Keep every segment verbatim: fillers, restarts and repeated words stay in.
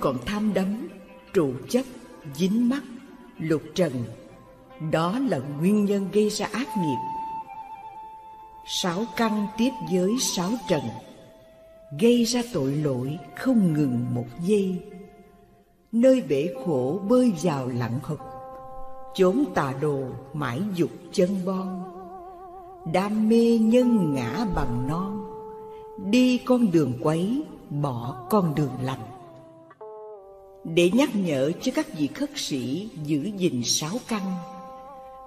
còn tham đắm, trụ chấp, dính mắc, lục trần. Đó là nguyên nhân gây ra ác nghiệp. Sáu căn tiếp với sáu trần, gây ra tội lỗi không ngừng một giây. Nơi bể khổ bơi vào lặng hụp, chốn tà đồ mãi dục chân bon. Đam mê nhân ngã bằng non, đi con đường quấy, bỏ con đường lành. Để nhắc nhở cho các vị khất sĩ giữ gìn sáu căn,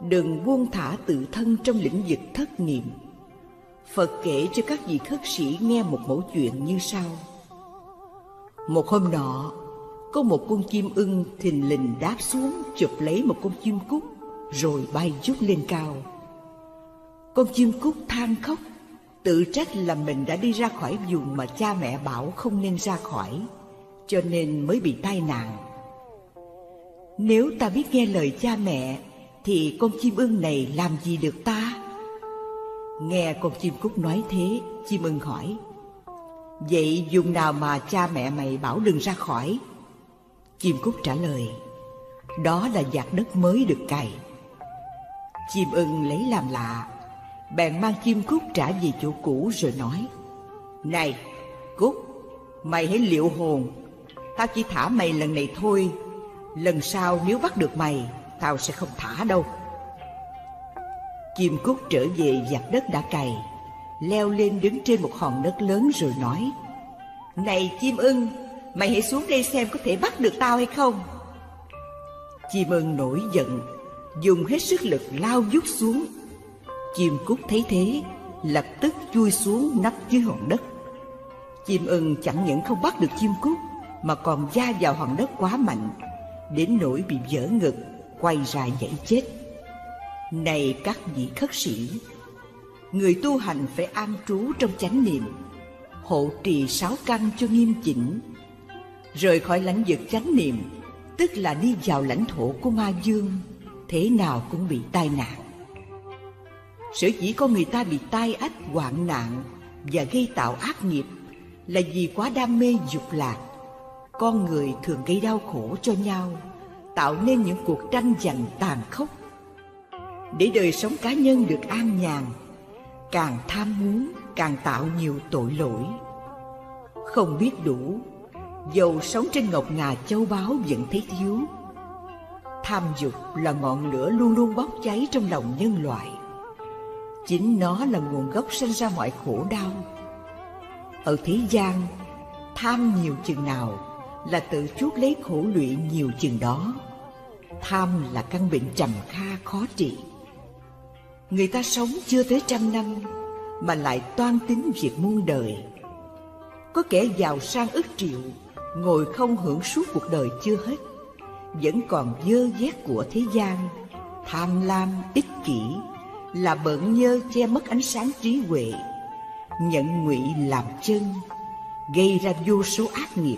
đừng buông thả tự thân trong lĩnh vực thất niệm. Phật kể cho các vị khất sĩ nghe một mẩu chuyện như sau. Một hôm nọ, có một con chim ưng thình lình đáp xuống chụp lấy một con chim cút, rồi bay vút lên cao. Con chim cút than khóc, tự trách là mình đã đi ra khỏi vùng mà cha mẹ bảo không nên ra khỏi, cho nên mới bị tai nạn. Nếu ta biết nghe lời cha mẹ, thì con chim ưng này làm gì được ta? Nghe con chim cút nói thế, chim ưng hỏi: vậy vùng nào mà cha mẹ mày bảo đừng ra khỏi? Chim cút trả lời: đó là vạt đất mới được cày. Chim ưng lấy làm lạ, bèn mang chim cút trả về chỗ cũ rồi nói: này cút, mày hãy liệu hồn, tao chỉ thả mày lần này thôi. Lần sau nếu bắt được mày, tao sẽ không thả đâu. Chim cút trở về vạt đất đã cày, leo lên đứng trên một hòn đất lớn rồi nói: này chim ưng, mày hãy xuống đây xem có thể bắt được tao hay không. Chim ưng nổi giận, dùng hết sức lực lao vút xuống. Chim cút thấy thế, lập tức chui xuống nấp dưới hòn đất. Chim ưng chẳng những không bắt được chim cút, mà còn va vào hòn đất quá mạnh, đến nỗi bị vỡ ngực, quay ra dãy chết. Này các vị khất sĩ, người tu hành phải an trú trong chánh niệm, hộ trì sáu căn cho nghiêm chỉnh. Rời khỏi lãnh vực chánh niệm, tức là đi vào lãnh thổ của ma dương, thế nào cũng bị tai nạn. Sở dĩ con người ta bị tai ách, hoạn nạn và gây tạo ác nghiệp là vì quá đam mê dục lạc. Con người thường gây đau khổ cho nhau, tạo nên những cuộc tranh giành tàn khốc. Để đời sống cá nhân được an nhàn, càng tham muốn càng tạo nhiều tội lỗi. Không biết đủ, dầu sống trên ngọc ngà châu báu vẫn thấy thiếu. Tham dục là ngọn lửa luôn luôn bốc cháy trong lòng nhân loại. Chính nó là nguồn gốc sinh ra mọi khổ đau. Ở thế gian, tham nhiều chừng nào là tự chuốc lấy khổ lụy nhiều chừng đó. Tham là căn bệnh trầm kha khó trị. Người ta sống chưa tới trăm năm mà lại toan tính việc muôn đời. Có kẻ giàu sang ức triệu, ngồi không hưởng suốt cuộc đời chưa hết, vẫn còn dơ vét của thế gian. Tham lam, ích kỷ là bợn nhơ che mất ánh sáng trí huệ, nhận ngụy làm chân, gây ra vô số ác nghiệp.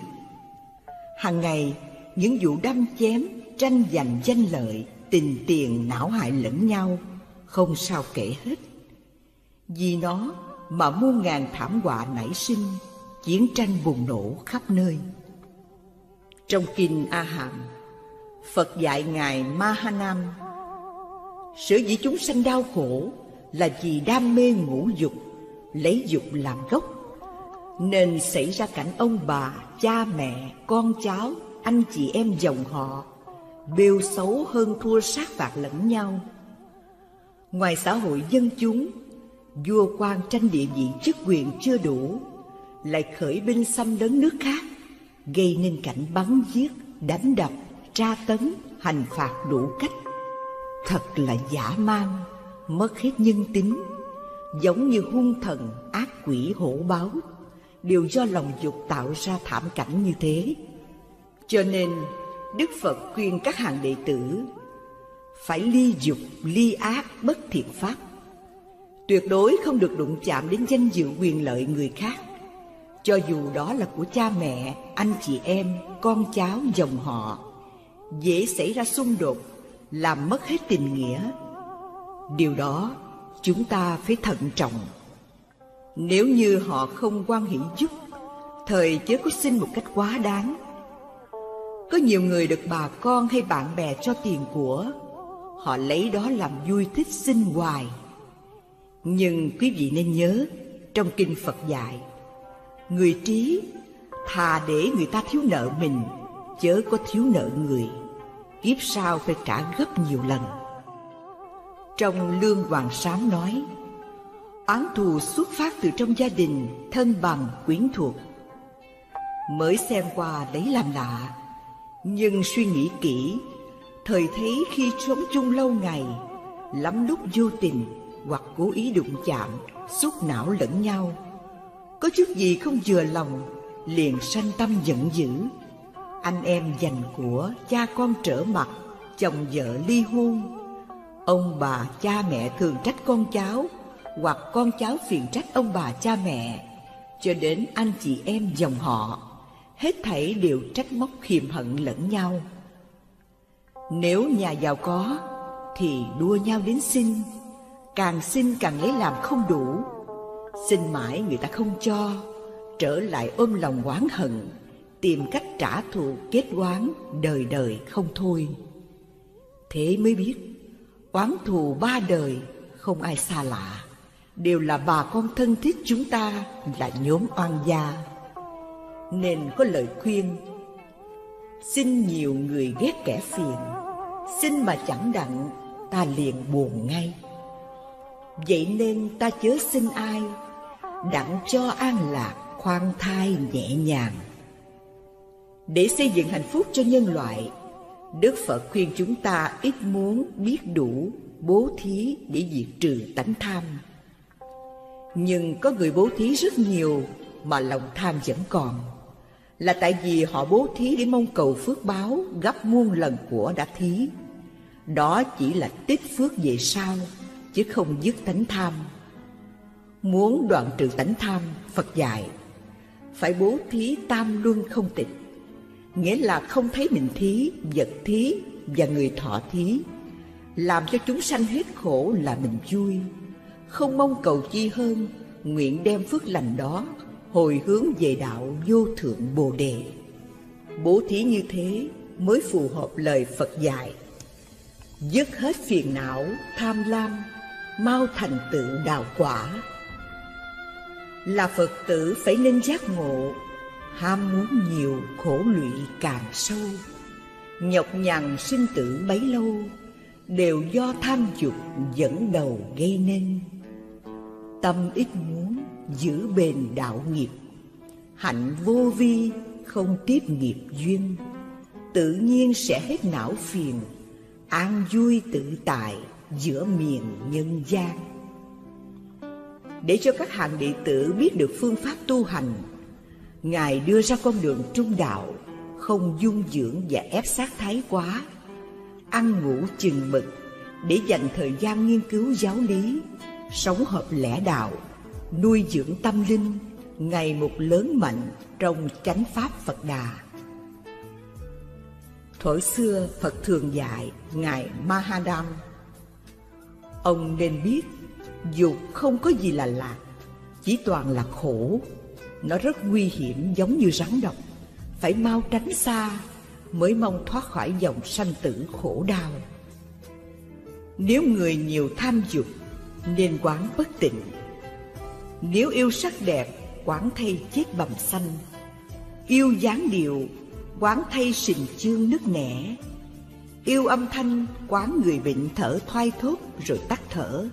Hàng ngày, những vụ đâm chém, tranh giành danh lợi, tình tiền não hại lẫn nhau, không sao kể hết. Vì nó mà muôn ngàn thảm họa nảy sinh, chiến tranh bùng nổ khắp nơi. Trong kinh A Hàm, Phật dạy ngài Ma Ha Nam: sở dĩ chúng sanh đau khổ là vì đam mê ngũ dục, lấy dục làm gốc, nên xảy ra cảnh ông bà, cha mẹ, con cháu, anh chị em dòng họ bêu xấu hơn thua sát phạt lẫn nhau. Ngoài xã hội dân chúng, vua quan tranh địa vị chức quyền chưa đủ, lại khởi binh xâm lấn nước khác, gây nên cảnh bắn giết, đánh đập, tra tấn, hành phạt đủ cách. Thật là dã man, mất hết nhân tính, giống như hung thần, ác quỷ, hổ báo, đều do lòng dục tạo ra thảm cảnh như thế. Cho nên, Đức Phật khuyên các hàng đệ tử phải ly dục, ly ác, bất thiện pháp. Tuyệt đối không được đụng chạm đến danh dự quyền lợi người khác, cho dù đó là của cha mẹ, anh chị em, con cháu, dòng họ. Dễ xảy ra xung đột, làm mất hết tình nghĩa. Điều đó chúng ta phải thận trọng. Nếu như họ không quan hỷ giúp, thời chớ có xin một cách quá đáng. Có nhiều người được bà con hay bạn bè cho tiền của, họ lấy đó làm vui thích xin hoài. Nhưng quý vị nên nhớ, trong kinh Phật dạy, người trí thà để người ta thiếu nợ mình, chớ có thiếu nợ người, kiếp sau phải trả gấp nhiều lần. Trong Lương Hoàng Sám nói, oán thù xuất phát từ trong gia đình, thân bằng, quyến thuộc. Mới xem qua lấy làm lạ, nhưng suy nghĩ kỹ, thời thấy khi sống chung lâu ngày, lắm lúc vô tình hoặc cố ý đụng chạm, xúc não lẫn nhau, có chút gì không vừa lòng, liền sanh tâm giận dữ. Anh em giành của, cha con trở mặt, chồng vợ ly hôn. Ông bà cha mẹ thường trách con cháu, hoặc con cháu phiền trách ông bà cha mẹ, cho đến anh chị em dòng họ, hết thảy đều trách móc hiềm hận lẫn nhau. Nếu nhà giàu có thì đua nhau đến xin, càng xin càng lấy làm không đủ, xin mãi người ta không cho, trở lại ôm lòng oán hận, tìm cách trả thù kết oán đời đời không thôi. Thế mới biết oán thù ba đời không ai xa lạ, đều là bà con thân thích chúng ta là nhóm oan gia. Nên có lời khuyên, xin nhiều người ghét kẻ phiền, xin mà chẳng đặng ta liền buồn ngay. Vậy nên ta chớ xin ai, đặng cho an lạc khoan thai nhẹ nhàng. Để xây dựng hạnh phúc cho nhân loại, Đức Phật khuyên chúng ta ít muốn, biết đủ, bố thí để diệt trừ tánh tham. Nhưng có người bố thí rất nhiều mà lòng tham vẫn còn, là tại vì họ bố thí để mong cầu phước báo gấp muôn lần của đã thí. Đó chỉ là tích phước về sau, chứ không dứt tánh tham. Muốn đoạn trừ tánh tham, Phật dạy phải bố thí tam luân không tịch, nghĩa là không thấy mình thí, vật thí và người thọ thí, làm cho chúng sanh hết khổ là mình vui, không mong cầu chi hơn, nguyện đem phước lành đó hồi hướng về đạo vô thượng Bồ Đề. Bố thí như thế mới phù hợp lời Phật dạy, dứt hết phiền não, tham lam, mau thành tựu đạo quả. Là Phật tử phải nên giác ngộ, ham muốn nhiều khổ lụy càng sâu, nhọc nhằn sinh tử bấy lâu, đều do tham dục dẫn đầu gây nên. Tâm ít muốn, giữ bền đạo nghiệp, hạnh vô vi, không tiếp nghiệp duyên, tự nhiên sẽ hết não phiền, an vui tự tại giữa miền nhân gian. Để cho các hạng đệ tử biết được phương pháp tu hành, Ngài đưa ra con đường trung đạo, không dung dưỡng và ép sát thái quá, ăn ngủ chừng mực để dành thời gian nghiên cứu giáo lý, sống hợp lẽ đạo, nuôi dưỡng tâm linh ngày một lớn mạnh trong chánh pháp Phật Đà. Thuở xưa Phật thường dạy Ngài Mahadam, ông nên biết dục không có gì là lạc, chỉ toàn là khổ. Nó rất nguy hiểm giống như rắn độc, phải mau tránh xa mới mong thoát khỏi dòng sanh tử khổ đau. Nếu người nhiều tham dục nên quán bất tịnh, nếu yêu sắc đẹp quán thay chết bầm xanh, yêu dáng điệu quán thay sình chương nứt nẻ, yêu âm thanh quán người bệnh thở thoai thốt rồi tắt thở,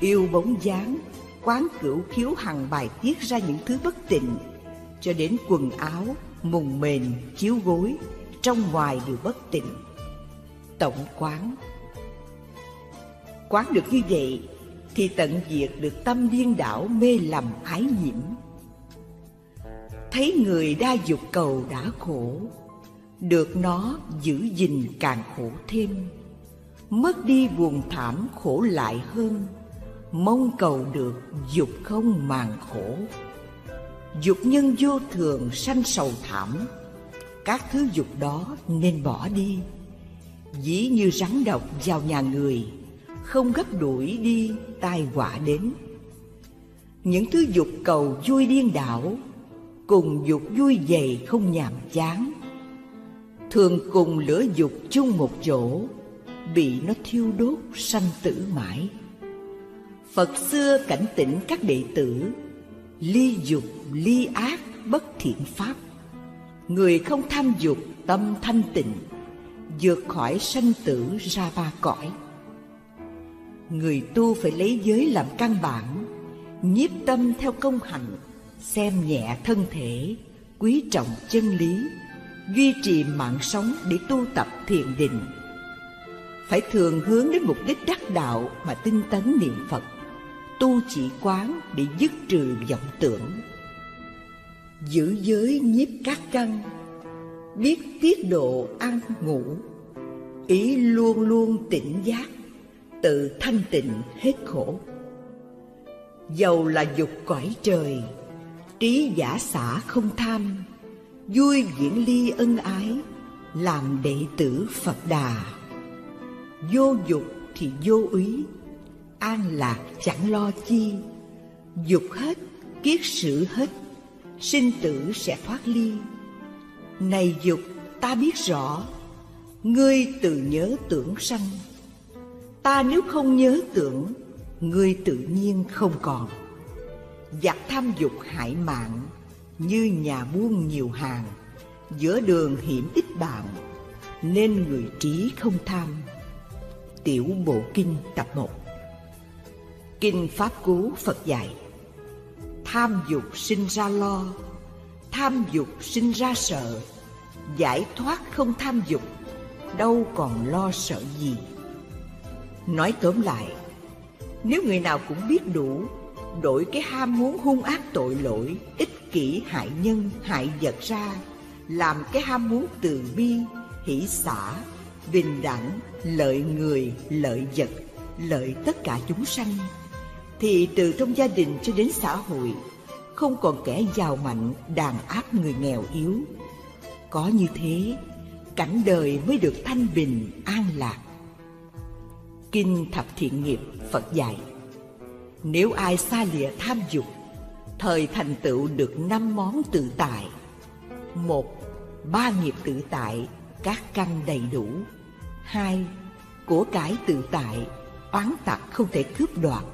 yêu bóng dáng quán cửu khiếu hằng bài tiết ra những thứ bất tịnh, cho đến quần áo, mùng mền, chiếu gối, trong ngoài đều bất tịnh. Tổng quán Quán được như vậy thì tận diệt được tâm điên đảo mê lầm ái nhiễm. Thấy người đa dục cầu đã khổ, được nó giữ gìn càng khổ thêm, mất đi buồn thảm khổ lại hơn, mong cầu được dục không màng khổ. Dục nhân vô thường sanh sầu thảm, các thứ dục đó nên bỏ đi. Dĩ như rắn độc vào nhà người, không gấp đuổi đi tai họa đến. Những thứ dục cầu vui điên đảo, cùng dục vui dày không nhàm chán, thường cùng lửa dục chung một chỗ, bị nó thiêu đốt sanh tử mãi. Phật xưa cảnh tỉnh các đệ tử: ly dục ly ác bất thiện pháp. Người không tham dục, tâm thanh tịnh, vượt khỏi sanh tử ra ba cõi. Người tu phải lấy giới làm căn bản, nhiếp tâm theo công hạnh, xem nhẹ thân thể, quý trọng chân lý, duy trì mạng sống để tu tập thiền định. Phải thường hướng đến mục đích đắc đạo mà tinh tấn niệm Phật, tu chỉ quán để dứt trừ vọng tưởng. Giữ giới nhiếp các căn, biết tiết độ ăn ngủ, ý luôn luôn tỉnh giác, tự thanh tịnh hết khổ. Dầu là dục cõi trời, trí giả xả không tham, vui viễn ly ân ái, làm đệ tử Phật Đà. Vô dục thì vô úy, an lạc chẳng lo chi. Dục hết, kiết sử hết, sinh tử sẽ thoát ly. Này dục ta biết rõ, ngươi tự nhớ tưởng sanh. Ta nếu không nhớ tưởng, ngươi tự nhiên không còn. Giặc tham dục hại mạng, như nhà buôn nhiều hàng, giữa đường hiểm ít bạn, nên người trí không tham. Tiểu Bộ Kinh tập một. Kinh Pháp Cú Phật dạy: tham dục sinh ra lo, tham dục sinh ra sợ. Giải thoát không tham dục, đâu còn lo sợ gì. Nói tóm lại, nếu người nào cũng biết đủ, đổi cái ham muốn hung ác tội lỗi, ích kỷ hại nhân hại vật ra, làm cái ham muốn từ bi, hỷ xả, bình đẳng, lợi người, lợi vật, lợi tất cả chúng sanh, thì từ trong gia đình cho đến xã hội, không còn kẻ giàu mạnh đàn áp người nghèo yếu. Có như thế, cảnh đời mới được thanh bình an lạc. Kinh Thập Thiện Nghiệp Phật dạy: nếu ai xa lìa tham dục, thời thành tựu được năm món tự tại. Một, ba nghiệp tự tại, các căn đầy đủ. Hai, của cải tự tại, oán tặc không thể cướp đoạt.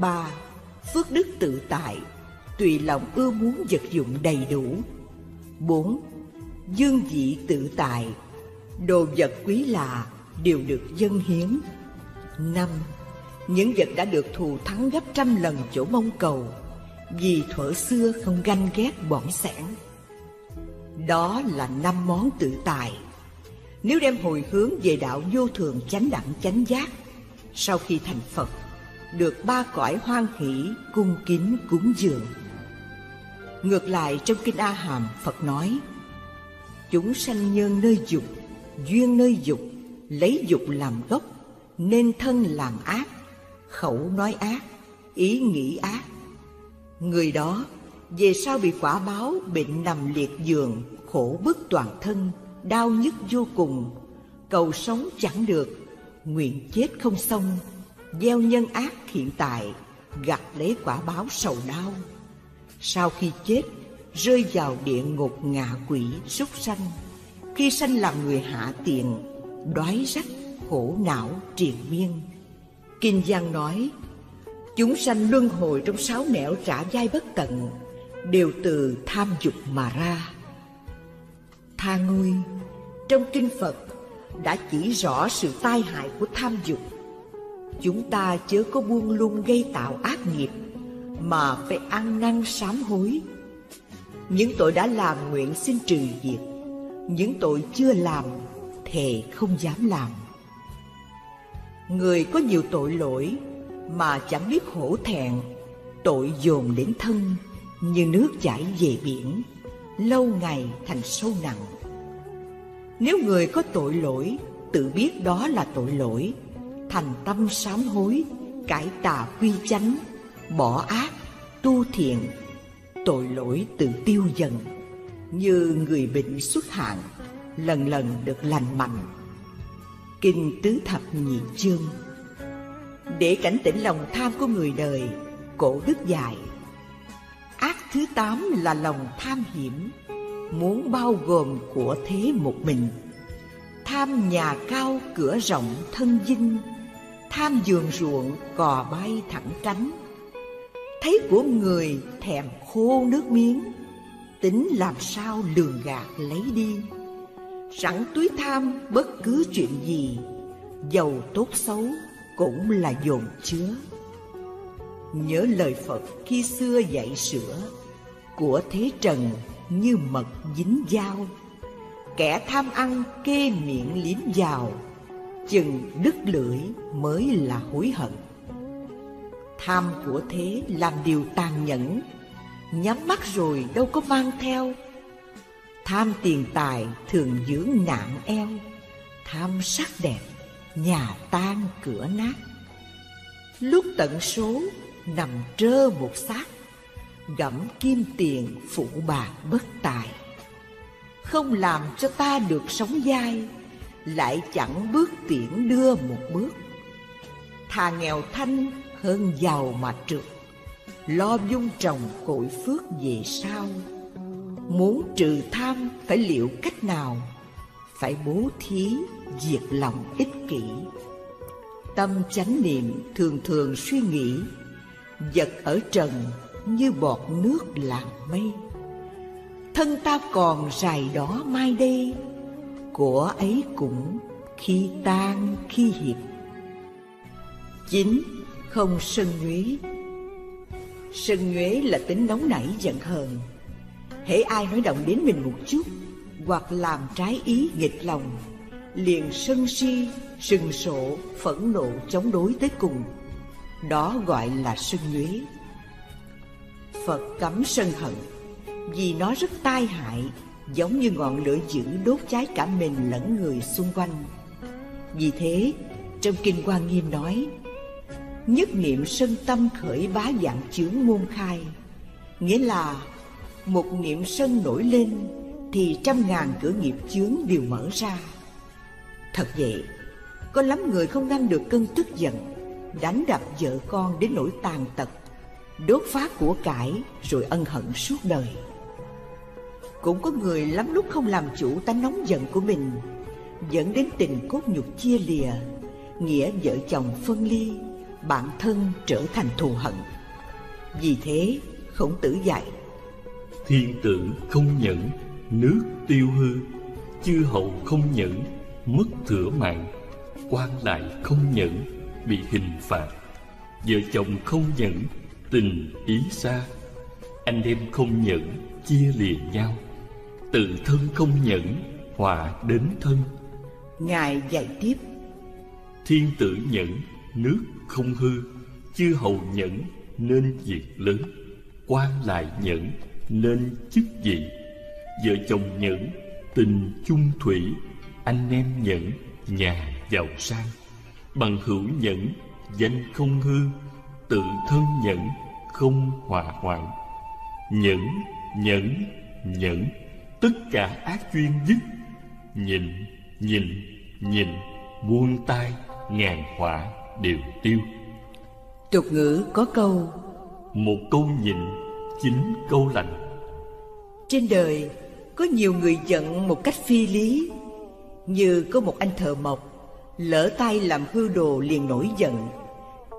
Ba, phước đức tự tại, tùy lòng ưa muốn vật dụng đầy đủ. Bốn, dương vị tự tại, đồ vật quý lạ đều được dâng hiến. Năm, những vật đã được thù thắng gấp trăm lần chỗ mong cầu, vì thuở xưa không ganh ghét bỏn sẻn. Đó là năm món tự tài. Nếu đem hồi hướng về đạo vô thường chánh đẳng chánh giác, sau khi thành Phật, được ba cõi hoan hỷ cung kính cúng dường. Ngược lại, trong Kinh A Hàm, Phật nói: chúng sanh nhân nơi dục, duyên nơi dục, lấy dục làm gốc, nên thân làm ác, khẩu nói ác, ý nghĩ ác. Người đó về sau bị quả báo bệnh nằm liệt giường, khổ bức toàn thân, đau nhức vô cùng, cầu sống chẳng được, nguyện chết không xong, gieo nhân ác hiện tại, gặt lấy quả báo sầu đau. Sau khi chết, rơi vào địa ngục ngạ quỷ súc sanh, khi sanh làm người hạ tiện, đói rách, khổ não triền miên. Kinh Giang nói: chúng sanh luân hồi trong sáu nẻo trả dai bất tận, đều từ tham dục mà ra. Tha Nguôi trong Kinh Phật đã chỉ rõ sự tai hại của tham dục. Chúng ta chớ có buông lung gây tạo ác nghiệp, mà phải ăn năn sám hối. Những tội đã làm nguyện xin trừ diệt, những tội chưa làm thề không dám làm. Người có nhiều tội lỗi mà chẳng biết hổ thẹn, tội dồn đến thân như nước chảy về biển, lâu ngày thành sâu nặng. Nếu người có tội lỗi, tự biết đó là tội lỗi, thành tâm sám hối, cải tà quy chánh, bỏ ác, tu thiện, tội lỗi tự tiêu dần, như người bệnh xuất hạn, lần lần được lành mạnh. Kinh Tứ Thập Nhị Chương. Để cảnh tỉnh lòng tham của người đời, Cổ Đức dạy: ác thứ tám là lòng tham hiểm, muốn bao gồm của thế một mình. Tham nhà cao cửa rộng thân dinh, tham giường ruộng cò bay thẳng cánh. Thấy của người thèm khô nước miếng, tính làm sao lường gạt lấy đi. Sẵn túi tham bất cứ chuyện gì, giàu tốt xấu cũng là dồn chứa. Nhớ lời Phật khi xưa dạy sửa, của thế trần như mật dính dao. Kẻ tham ăn kê miệng liếm vào, chừng đứt lưỡi mới là hối hận. Tham của thế làm điều tàn nhẫn, nhắm mắt rồi đâu có mang theo. Tham tiền tài thường dưỡng nạn eo, tham sắc đẹp nhà tan cửa nát. Lúc tận số nằm trơ một xác, gẫm kim tiền phụ bạc bất tài. Không làm cho ta được sống dai, lại chẳng bước tiễn đưa một bước. Thà nghèo thanh hơn giàu mà trượt, lo vun trồng cội phước về sau. Muốn trừ tham phải liệu cách nào? Phải bố thí diệt lòng ích kỷ. Tâm chánh niệm thường thường suy nghĩ, vật ở trần như bọt nước làm mây. Thân ta còn rày đó mai đây, của ấy cũng khi tan khi hiệp. Chín, không sân nhuế. Sân nhuế là tính nóng nảy giận hờn. Hễ ai nói động đến mình một chút, hoặc làm trái ý nghịch lòng, liền sân si, sừng sộ, phẫn nộ chống đối tới cùng. Đó gọi là sân nhuế. Phật cấm sân hận, vì nó rất tai hại, giống như ngọn lửa dữ đốt cháy cả mình lẫn người xung quanh. Vì thế, trong Kinh Hoa Nghiêm nói, nhất niệm sân tâm khởi bá vạn chướng môn khai. Nghĩa là một niệm sân nổi lên thì trăm ngàn cửa nghiệp chướng đều mở ra. Thật vậy, có lắm người không ngăn được cơn tức giận, đánh đập vợ con đến nỗi tàn tật, đốt phá của cải rồi ân hận suốt đời. Cũng có người lắm lúc không làm chủ tánh nóng giận của mình, dẫn đến tình cốt nhục chia lìa, nghĩa vợ chồng phân ly, bản thân trở thành thù hận. Vì thế, Khổng Tử dạy: thiên tử không nhẫn, nước tiêu hư; chư hầu không nhẫn, mất thửa mạng; quan lại không nhẫn, bị hình phạt; vợ chồng không nhẫn, tình ý xa; anh em không nhẫn, chia lìa nhau; tự thân không nhẫn, họa đến thân. Ngài dạy tiếp: thiên tử nhẫn, nước không hư; chư hầu nhẫn, nên việc lớn; quan lại nhẫn, nên chức vị; vợ chồng nhẫn, tình chung thủy; anh em nhẫn, nhà giàu sang; bằng hữu nhẫn, danh không hư; tự thân nhẫn, không họa hoạn. Nhẫn, nhẫn, nhẫn, tất cả ác chuyên dứt. Nhịn, nhịn, nhịn, buông tay, ngàn họa đều tiêu. Tục ngữ có câu: một câu nhịn, chín câu lành. Trên đời có nhiều người giận một cách phi lý. Như có một anh thợ mộc lỡ tay làm hư đồ liền nổi giận,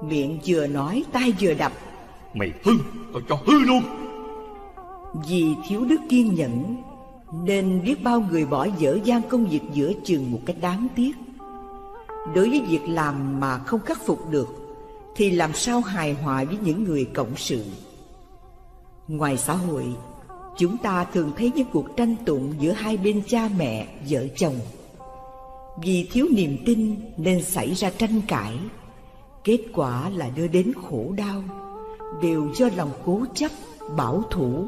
miệng vừa nói tay vừa đập: mày hư, tao cho hư luôn. Vì thiếu đức kiên nhẫn nên biết bao người bỏ dở dang công việc giữa chừng một cách đáng tiếc. Đối với việc làm mà không khắc phục được thì làm sao hài hòa với những người cộng sự. Ngoài xã hội, chúng ta thường thấy những cuộc tranh tụng giữa hai bên cha mẹ, vợ chồng. Vì thiếu niềm tin nên xảy ra tranh cãi, kết quả là đưa đến khổ đau, đều do lòng cố chấp, bảo thủ,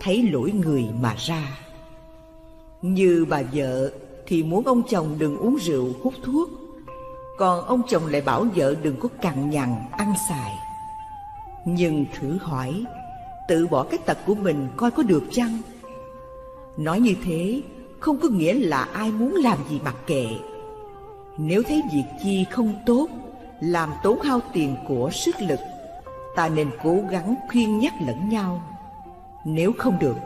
thấy lỗi người mà ra. Như bà vợ thì muốn ông chồng đừng uống rượu, hút thuốc, còn ông chồng lại bảo vợ đừng có cằn nhằn, ăn xài. Nhưng thử hỏi, tự bỏ cái tật của mình coi có được chăng? Nói như thế không có nghĩa là ai muốn làm gì mặc kệ. Nếu thấy việc chi không tốt, làm tốn hao tiền của sức lực, ta nên cố gắng khuyên nhắc lẫn nhau. Nếu không được,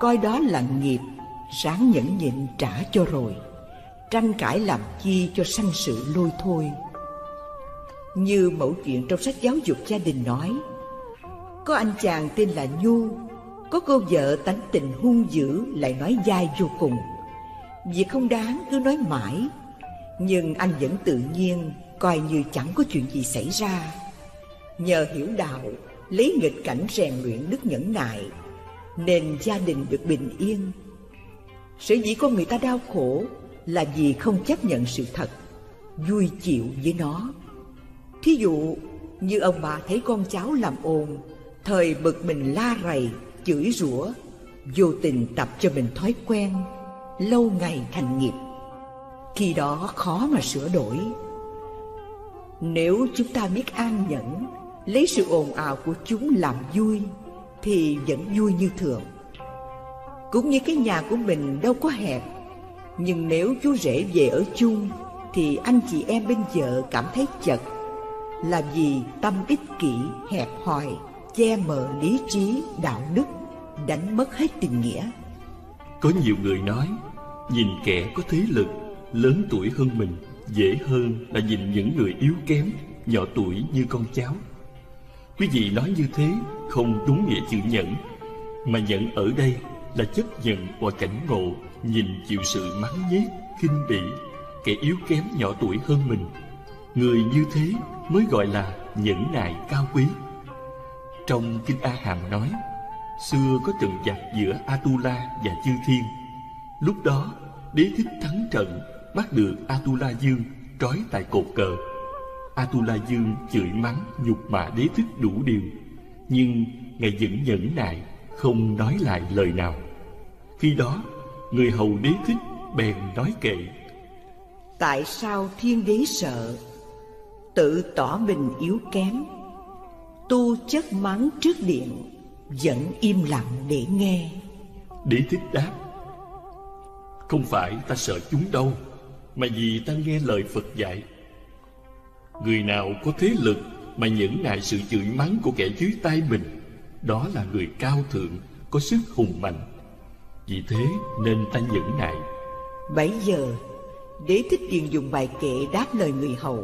coi đó là nghiệp ráng nhẫn nhịn trả cho rồi, tranh cãi làm chi cho sanh sự lôi thôi. Như mẫu chuyện trong sách giáo dục gia đình nói, có anh chàng tên là Nhu, có cô vợ tánh tình hung dữ lại nói dai vô cùng. Việc không đáng cứ nói mãi, nhưng anh vẫn tự nhiên coi như chẳng có chuyện gì xảy ra. Nhờ hiểu đạo, lấy nghịch cảnh rèn luyện đức nhẫn nại, nên gia đình được bình yên. Sở dĩ con người ta đau khổ là vì không chấp nhận sự thật, vui chịu với nó. Thí dụ như ông bà thấy con cháu làm ồn, thời bực mình la rầy, chửi rủa, vô tình tập cho mình thói quen, lâu ngày thành nghiệp. Khi đó khó mà sửa đổi. Nếu chúng ta biết an nhẫn, lấy sự ồn ào của chúng làm vui, thì vẫn vui như thường. Cũng như cái nhà của mình đâu có hẹp, nhưng nếu chú rể về ở chung, thì anh chị em bên vợ cảm thấy chật, là vì tâm ích kỷ, hẹp hòi, che mờ lý trí, đạo đức, đánh mất hết tình nghĩa. Có nhiều người nói, nhìn kẻ có thế lực, lớn tuổi hơn mình, dễ hơn là nhìn những người yếu kém, nhỏ tuổi như con cháu. Quý vị nói như thế không đúng nghĩa chữ nhẫn, mà nhẫn ở đây là chấp nhận và cảnh ngộ, nhìn chịu sự mắng nhiếc, khinh bỉ, kẻ yếu kém nhỏ tuổi hơn mình. Người như thế mới gọi là nhẫn nại cao quý. Trong Kinh A Hàm nói, xưa có trận giặc giữa Atula và Chư Thiên. Lúc đó, Đế Thích thắng trận, bắt được Atula Dương trói tại cột cờ. Atula Dương chửi mắng, nhục mạ Đế Thích đủ điều, nhưng Ngài vẫn nhẫn nại, không nói lại lời nào. Khi đó, người hầu Đế Thích bèn nói kệ: Tại sao Thiên Đế sợ, tự tỏ mình yếu kém, tu chất mắng trước điện, vẫn im lặng để nghe. Đế Thích đáp: Không phải ta sợ chúng đâu, mà vì ta nghe lời Phật dạy. Người nào có thế lực mà nhẫn nại sự chửi mắng của kẻ dưới tay mình, đó là người cao thượng, có sức hùng mạnh. Vì thế nên ta nhẫn nại. Bấy giờ Đế Thích liền dùng bài kệ đáp lời người hầu: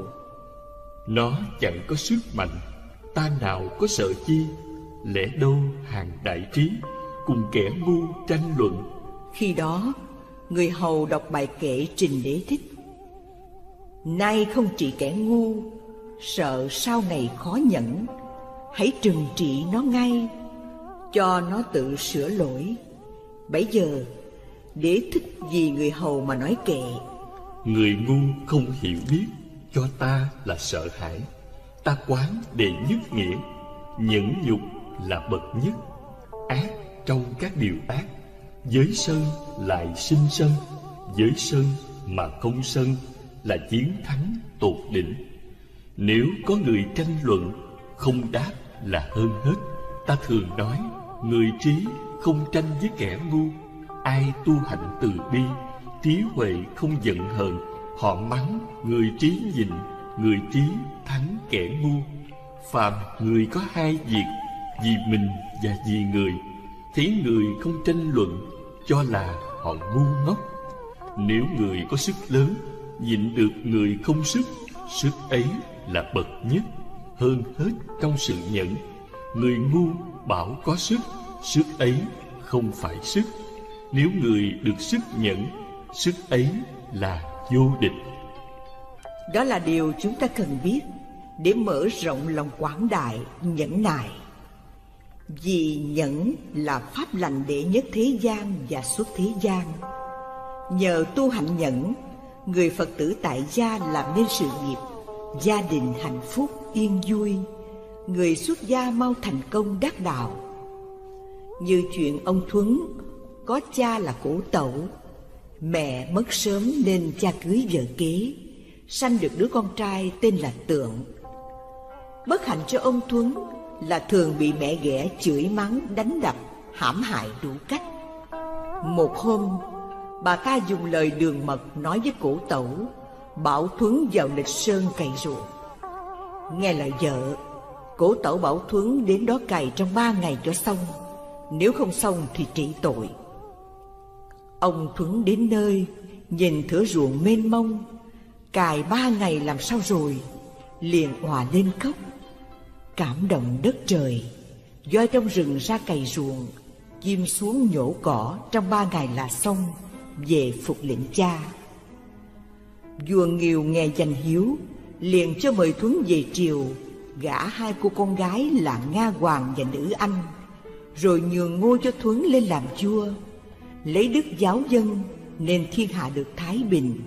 Nó chẳng có sức mạnh, ta nào có sợ chi, lẽ đâu hàng đại trí, cùng kẻ ngu tranh luận. Khi đó người hầu đọc bài kệ trình Đế Thích: Nay không trị kẻ ngu, sợ sau này khó nhẫn, hãy trừng trị nó ngay, cho nó tự sửa lỗi. Bấy giờ Đế Thích vì người hầu mà nói kệ: Người ngu không hiểu biết, cho ta là sợ hãi, ta quán đệ nhất nghĩa, nhẫn nhục là bậc nhất. Ác trong các điều ác, giới sân lại sinh sân, giới sân mà không sân là chiến thắng tột đỉnh. Nếu có người tranh luận, không đáp là hơn hết. Ta thường nói, người trí không tranh với kẻ ngu, ai tu hạnh từ bi, trí huệ không giận hờn, họ mắng, người trí nhịn, người trí thắng kẻ ngu. Phàm người có hai việc, vì mình và vì người, thấy người không tranh luận, cho là họ ngu ngốc. Nếu người có sức lớn, nhịn được người không sức, sức ấy là bậc nhất, hơn hết trong sự nhẫn. Người ngu bảo có sức, sức ấy không phải sức. Nếu người được sức nhẫn, sức ấy là vô địch. Đó là điều chúng ta cần biết để mở rộng lòng quảng đại, nhẫn nại. Vì nhẫn là pháp lành đệ nhất thế gian và xuất thế gian. Nhờ tu hạnh nhẫn, người Phật tử tại gia làm nên sự nghiệp, gia đình hạnh phúc, yên vui, người xuất gia mau thành công đắc đạo. Như chuyện ông Thuấn, có cha là cổ tẩu, mẹ mất sớm nên cha cưới vợ kế, sanh được đứa con trai tên là Tượng. Bất hạnh cho ông Thuấn là thường bị mẹ ghẻ chửi mắng, đánh đập, hãm hại đủ cách. Một hôm, bà ta dùng lời đường mật nói với cổ tẩu, bảo Thuấn vào lịch sơn cày ruộng. Nghe lời vợ, cổ tẩu bảo Thuấn đến đó cày trong ba ngày cho xong, nếu không xong thì trị tội. Ông Thuấn đến nơi, nhìn thửa ruộng mênh mông, cài ba ngày làm sao rồi, liền òa lên khóc. Cảm động đất trời, voi trong rừng ra cày ruộng, chim xuống nhổ cỏ trong ba ngày là xong, về phục lệnh cha. Vua Nghiêu nghe danh hiếu, liền cho mời Thuấn về triều, gả hai cô con gái là Nga Hoàng và Nữ Anh, rồi nhường ngôi cho Thuấn lên làm vua. Lấy đức giáo dân nên thiên hạ được thái bình,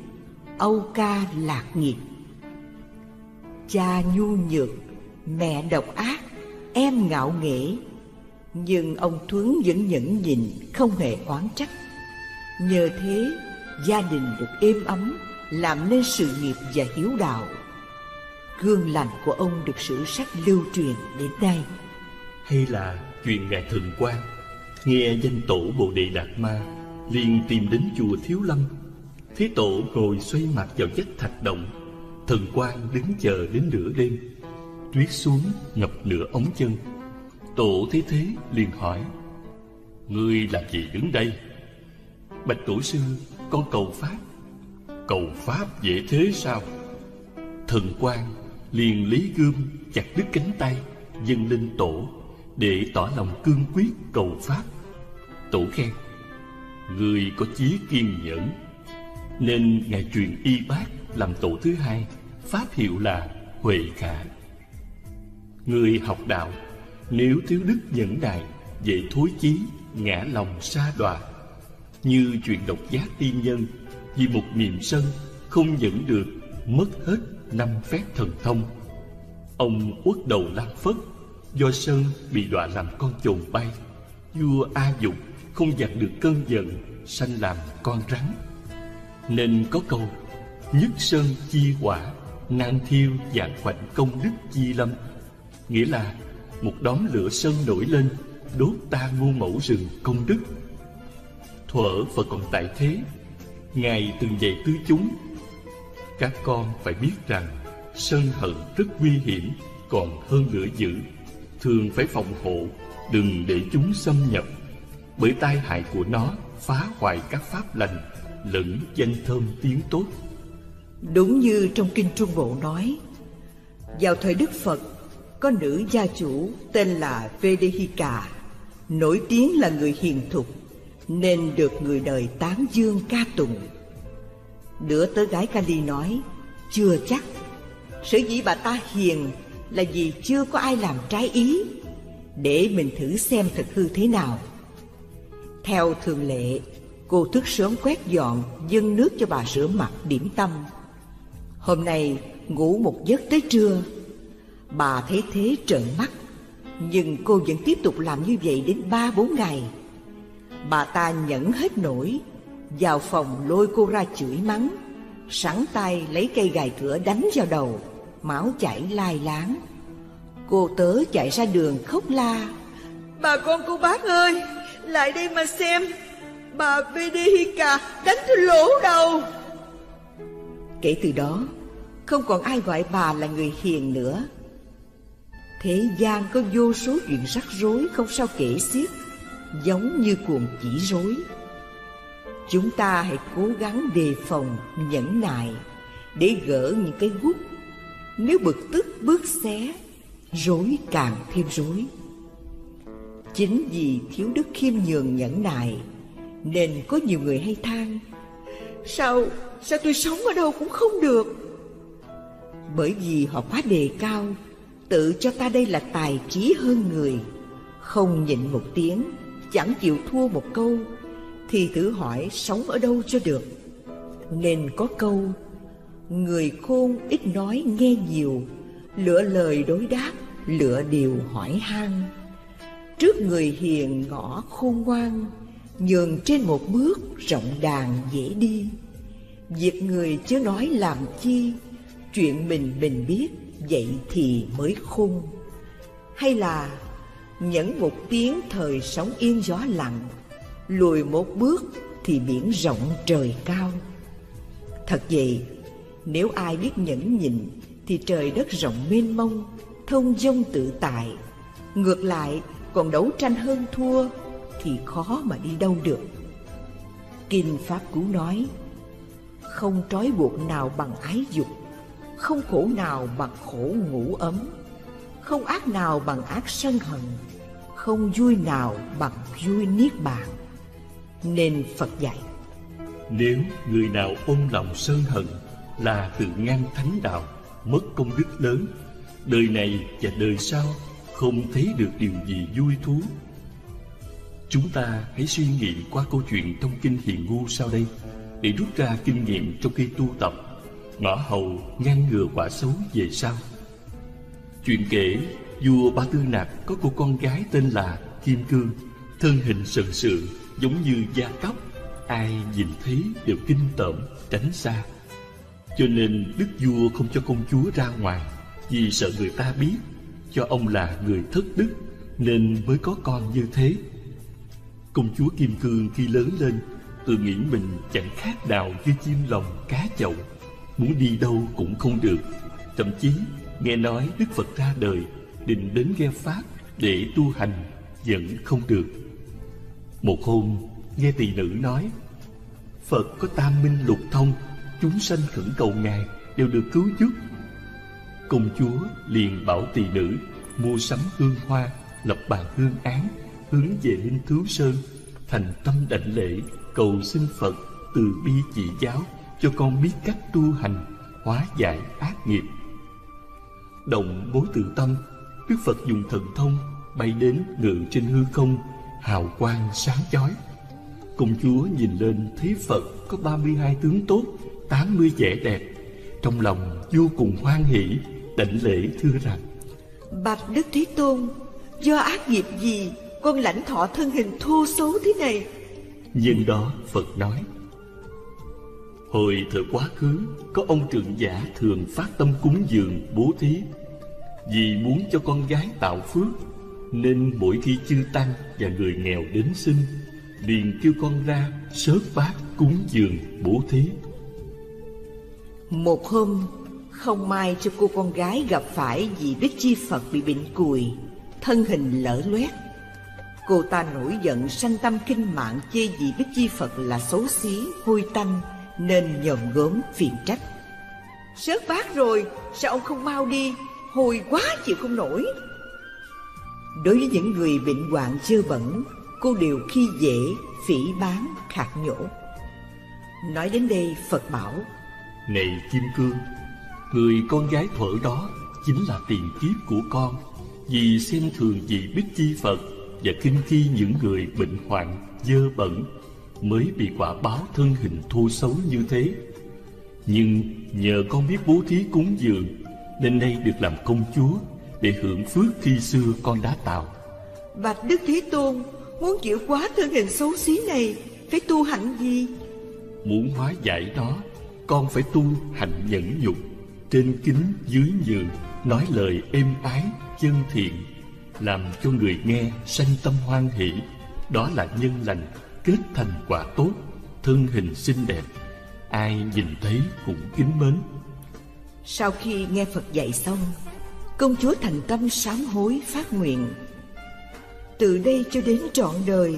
âu ca lạc nghiệp. Cha nhu nhược, mẹ độc ác, em ngạo nghễ, nhưng ông Thuấn vẫn nhẫn nhịn, không hề oán trách. Nhờ thế gia đình được êm ấm, làm nên sự nghiệp và hiếu đạo. Gương lành của ông được sử sách lưu truyền đến nay. Hay là chuyện Ngài Thượng Quan nghe danh tổ Bồ Đề Đạt Ma liền tìm đến chùa Thiếu Lâm. Thế tổ ngồi xoay mặt vào vách thạch động, Thượng Quan đứng chờ đến nửa đêm, tuyết xuống ngập nửa ống chân. Tổ thấy thế liền hỏi: "Ngươi làm gì đứng đây?" "Bạch tổ sư, con cầu pháp." "Cầu pháp dễ thế sao?" Thượng Quan liền lấy gươm chặt đứt cánh tay dâng lên tổ, để tỏ lòng cương quyết cầu pháp. Tổ khen: "Ngươi có chí kiên nhẫn." Nên Ngài truyền y bát làm tổ thứ hai, pháp hiệu là Huệ Khả. Người học đạo nếu thiếu đức nhẫn nại, dễ thối chí, ngã lòng sa đọa. Như chuyện Độc Giác tiên nhân, vì một niệm sân không nhẫn được, mất hết năm phép thần thông. Ông uất đầu lam phất, do sân bị đọa làm con chồn bay. Vua A Dục không dạt được cơn giận, sanh làm con rắn. Nên có câu: "Nhất sơn chi quả, nan thiêu vạn khoảnh công đức chi lâm." Nghĩa là một đóm lửa sân nổi lên, đốt ta ngu mẫu rừng công đức. Thuở Phật còn tại thế, Ngài từng dạy tứ chúng: "Các con phải biết rằng sân hận rất nguy hiểm, còn hơn lửa dữ. Thường phải phòng hộ, đừng để chúng xâm nhập. Bởi tai hại của nó phá hoại các pháp lành, lẫn danh thơm tiếng tốt." Đúng như trong Kinh Trung Bộ nói, vào thời Đức Phật, có nữ gia chủ tên là Vedehika, nổi tiếng là người hiền thục, nên được người đời tán dương ca tụng. Đứa tớ gái Kali nói: "Chưa chắc, sở dĩ bà ta hiền là vì chưa có ai làm trái ý. Để mình thử xem thật hư thế nào." Theo thường lệ, cô thức sớm quét dọn, dâng nước cho bà rửa mặt điểm tâm. Hôm nay ngủ một giấc tới trưa, bà thấy thế trợn mắt, nhưng cô vẫn tiếp tục làm như vậy đến ba bốn ngày. Bà ta nhẫn hết nổi, vào phòng lôi cô ra chửi mắng, sẵn tay lấy cây gài cửa đánh vào đầu, máu chảy lai láng. Cô tớ chạy ra đường khóc la: "Bà con cô bác ơi, lại đây mà xem, bà Vedehika đánh cho lỗ đầu." Kể từ đó, không còn ai gọi bà là người hiền nữa. Thế gian có vô số chuyện rắc rối không sao kể xiết, giống như cuồng chỉ rối. Chúng ta hãy cố gắng đề phòng, nhẫn nại để gỡ những cái guốc. Nếu bực tức bước xé, rối càng thêm rối. Chính vì thiếu đức khiêm nhường nhẫn nại, nên có nhiều người hay than: Sao, sao tôi sống ở đâu cũng không được?" Bởi vì họ quá đề cao, tự cho ta đây là tài trí hơn người. Không nhịn một tiếng, chẳng chịu thua một câu, thì thử hỏi sống ở đâu cho được. Nên có câu: "Người khôn ít nói nghe nhiều, lựa lời đối đáp, lựa điều hỏi han. Trước người hiền ngõ khôn ngoan, nhường trên một bước rộng đàn dễ đi. Việc người chớ nói làm chi, chuyện mình mình biết, vậy thì mới khôn." Hay là: "Nhẫn một tiếng thời sóng yên gió lặng, lùi một bước thì biển rộng trời cao." Thật vậy, nếu ai biết nhẫn nhịn thì trời đất rộng mênh mông, thông dong tự tại. Ngược lại, còn đấu tranh hơn thua thì khó mà đi đâu được. Kinh Pháp Cú nói: không trói buộc nào bằng ái dục, không khổ nào bằng khổ ngủ ấm, không ác nào bằng ác sân hận, không vui nào bằng vui niết bàn. Nên Phật dạy: nếu người nào ôm lòng sân hận là tự ngang thánh đạo, mất công đức lớn, đời này và đời sau không thấy được điều gì vui thú. Chúng ta hãy suy nghĩ qua câu chuyện trong kinh Hiền Ngu sau đây để rút ra kinh nghiệm trong khi tu tập, ngõ hầu ngăn ngừa quả xấu về sau. Chuyện kể vua Ba Tư Nạc có cô con gái tên là Kim Cương, thân hình sần sượng giống như da cóc, ai nhìn thấy đều kinh tởm tránh xa. Cho nên đức vua không cho công chúa ra ngoài, vì sợ người ta biết cho ông là người thất đức nên mới có con như thế. Công chúa Kim Cương khi lớn lên tự nghĩ mình chẳng khác nào như chim lồng cá chậu, muốn đi đâu cũng không được. Thậm chí nghe nói Đức Phật ra đời định đến nghe Pháp để tu hành vẫn không được. Một hôm nghe tỳ nữ nói: Phật có tam minh lục thông, chúng sanh khẩn cầu Ngài đều được cứu giúp. Công chúa liền bảo tỳ nữ mua sắm hương hoa, lập bàn hương án, hướng về Linh Cứu Sơn, thành tâm đảnh lễ cầu xin Phật từ bi chỉ giáo cho con biết cách tu hành, hóa giải ác nghiệp. Đồng bối tự tâm, Đức Phật dùng thần thông bay đến ngự trên hư không, hào quang sáng chói. Công chúa nhìn lên thấy Phật có ba mươi hai tướng tốt, tám mươi vẻ đẹp, trong lòng vô cùng hoan hỷ, đảnh lễ thưa rằng: Bạch Đức Thế Tôn, do ác nghiệp gì con lãnh thọ thân hình thô xấu thế này? Nhân đó Phật nói: hồi thời quá khứ có ông trưởng giả thường phát tâm cúng dường bố thí, vì muốn cho con gái tạo phước, nên mỗi khi chư tăng và người nghèo đến xin, liền kêu con ra sớt bát cúng dường bố thí. Một hôm không may cho cô con gái gặp phải vì Đức Chi Phật bị bệnh cùi, thân hình lở loét. Cô ta nổi giận sanh tâm kinh mạng, chê vì Đức Chi Phật là xấu xí hôi tanh nên nhòm gớm phiền trách: Sớt bát rồi sao ông không mau đi, hôi quá chịu không nổi. Đối với những người bệnh hoạn dơ bẩn, cô đều khi dễ, phỉ báng, khạc nhổ. Nói đến đây Phật bảo: này Kim Cương, người con gái thuở đó chính là tiền kiếp của con, vì xem thường vị Bích Chi Phật và khinh khi những người bệnh hoạn dơ bẩn, mới bị quả báo thân hình thô xấu như thế. Nhưng nhờ con biết bố thí cúng dường, nên nay được làm công chúa để hưởng phước khi xưa con đã tạo. Bạch Đức Thế Tôn, muốn chịu quá thân hình xấu xí này phải tu hạnh gì? Muốn hóa giải nó, con phải tu hạnh nhẫn nhục, trên kính dưới nhường, nói lời êm ái chân thiện, làm cho người nghe sanh tâm hoan hỷ. Đó là nhân lành kết thành quả tốt, thân hình xinh đẹp, ai nhìn thấy cũng kính mến. Sau khi nghe Phật dạy xong, công chúa thành tâm sám hối phát nguyện: từ đây cho đến trọn đời,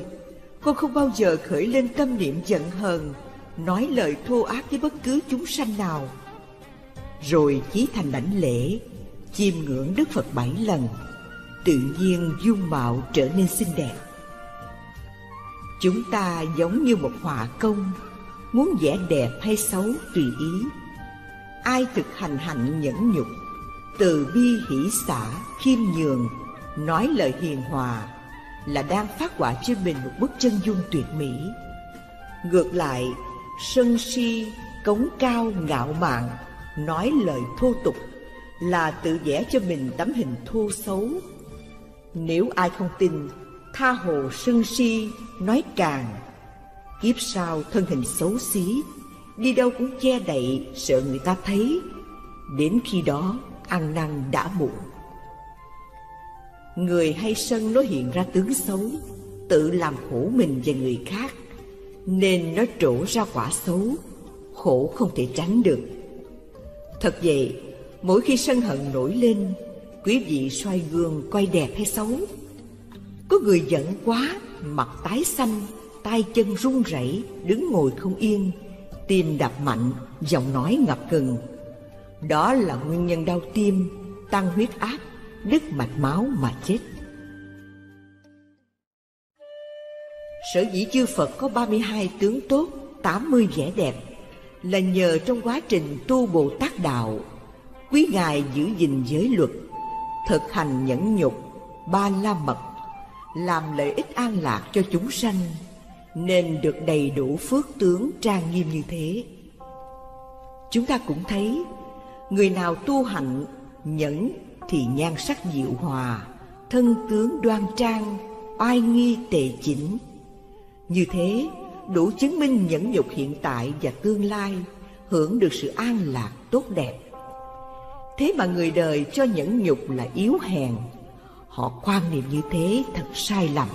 con không bao giờ khởi lên tâm niệm giận hờn, nói lời thô ác với bất cứ chúng sanh nào. Rồi chí thành đảnh lễ, chiêm ngưỡng Đức Phật bảy lần, tự nhiên dung mạo trở nên xinh đẹp. Chúng ta giống như một họa công, muốn vẽ đẹp hay xấu tùy ý. Ai thực hành hạnh nhẫn nhục, từ bi hỷ xả, khiêm nhường, nói lời hiền hòa, là đang phát họa cho mình một bức chân dung tuyệt mỹ. Ngược lại, sân si, cống cao, ngạo mạn, nói lời thô tục, là tự vẽ cho mình tấm hình thô xấu. Nếu ai không tin, tha hồ sân si, nói càng, kiếp sau thân hình xấu xí, đi đâu cũng che đậy sợ người ta thấy, đến khi đó ăn năn đã muộn. Người hay sân nó hiện ra tướng xấu, tự làm khổ mình và người khác, nên nó trổ ra quả xấu, khổ không thể tránh được. Thật vậy, mỗi khi sân hận nổi lên, quý vị xoay gương coi đẹp hay xấu. Có người giận quá, mặt tái xanh, tay chân run rẩy, đứng ngồi không yên, tim đập mạnh, giọng nói ngập ngừng. Đó là nguyên nhân đau tim, tăng huyết áp, đứt mạch máu mà chết. Sở dĩ chư Phật có ba mươi hai tướng tốt, tám mươi vẻ đẹp là nhờ trong quá trình tu Bồ Tát đạo, quý ngài giữ gìn giới luật, thực hành nhẫn nhục, ba la mật, làm lợi ích an lạc cho chúng sanh, nên được đầy đủ phước tướng trang nghiêm như thế. Chúng ta cũng thấy, người nào tu hạnh, nhẫn thì nhan sắc diệu hòa, thân tướng đoan trang, oai nghi tề chỉnh. Như thế, đủ chứng minh nhẫn nhục hiện tại và tương lai, hưởng được sự an lạc tốt đẹp. Thế mà người đời cho nhẫn nhục là yếu hèn, họ quan niệm như thế thật sai lầm.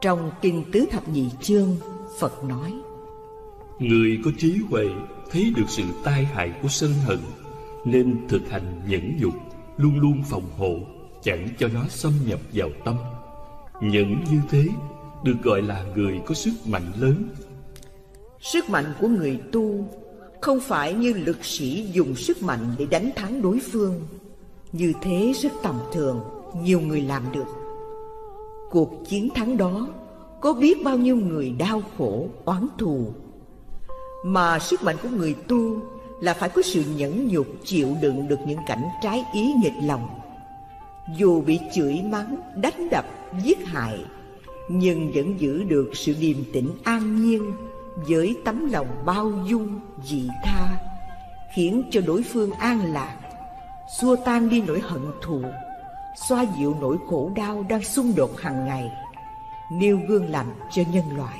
Trong Kinh Tứ Thập Nhị Chương, Phật nói: Người có trí huệ thấy được sự tai hại của sân hận, nên thực hành nhẫn nhục, luôn luôn phòng hộ, chẳng cho nó xâm nhập vào tâm. Nhẫn như thế được gọi là người có sức mạnh lớn. Sức mạnh của người tu không phải như lực sĩ dùng sức mạnh để đánh thắng đối phương. Như thế rất tầm thường, nhiều người làm được. Cuộc chiến thắng đó có biết bao nhiêu người đau khổ, oán thù. Mà sức mạnh của người tu là phải có sự nhẫn nhục, chịu đựng được những cảnh trái ý nghịch lòng. Dù bị chửi mắng, đánh đập, giết hại, nhưng vẫn giữ được sự điềm tĩnh an nhiên, với tấm lòng bao dung, dị tha, khiến cho đối phương an lạc, xua tan đi nỗi hận thù, xoa dịu nỗi khổ đau đang xung đột hàng ngày, nêu gương làm cho nhân loại.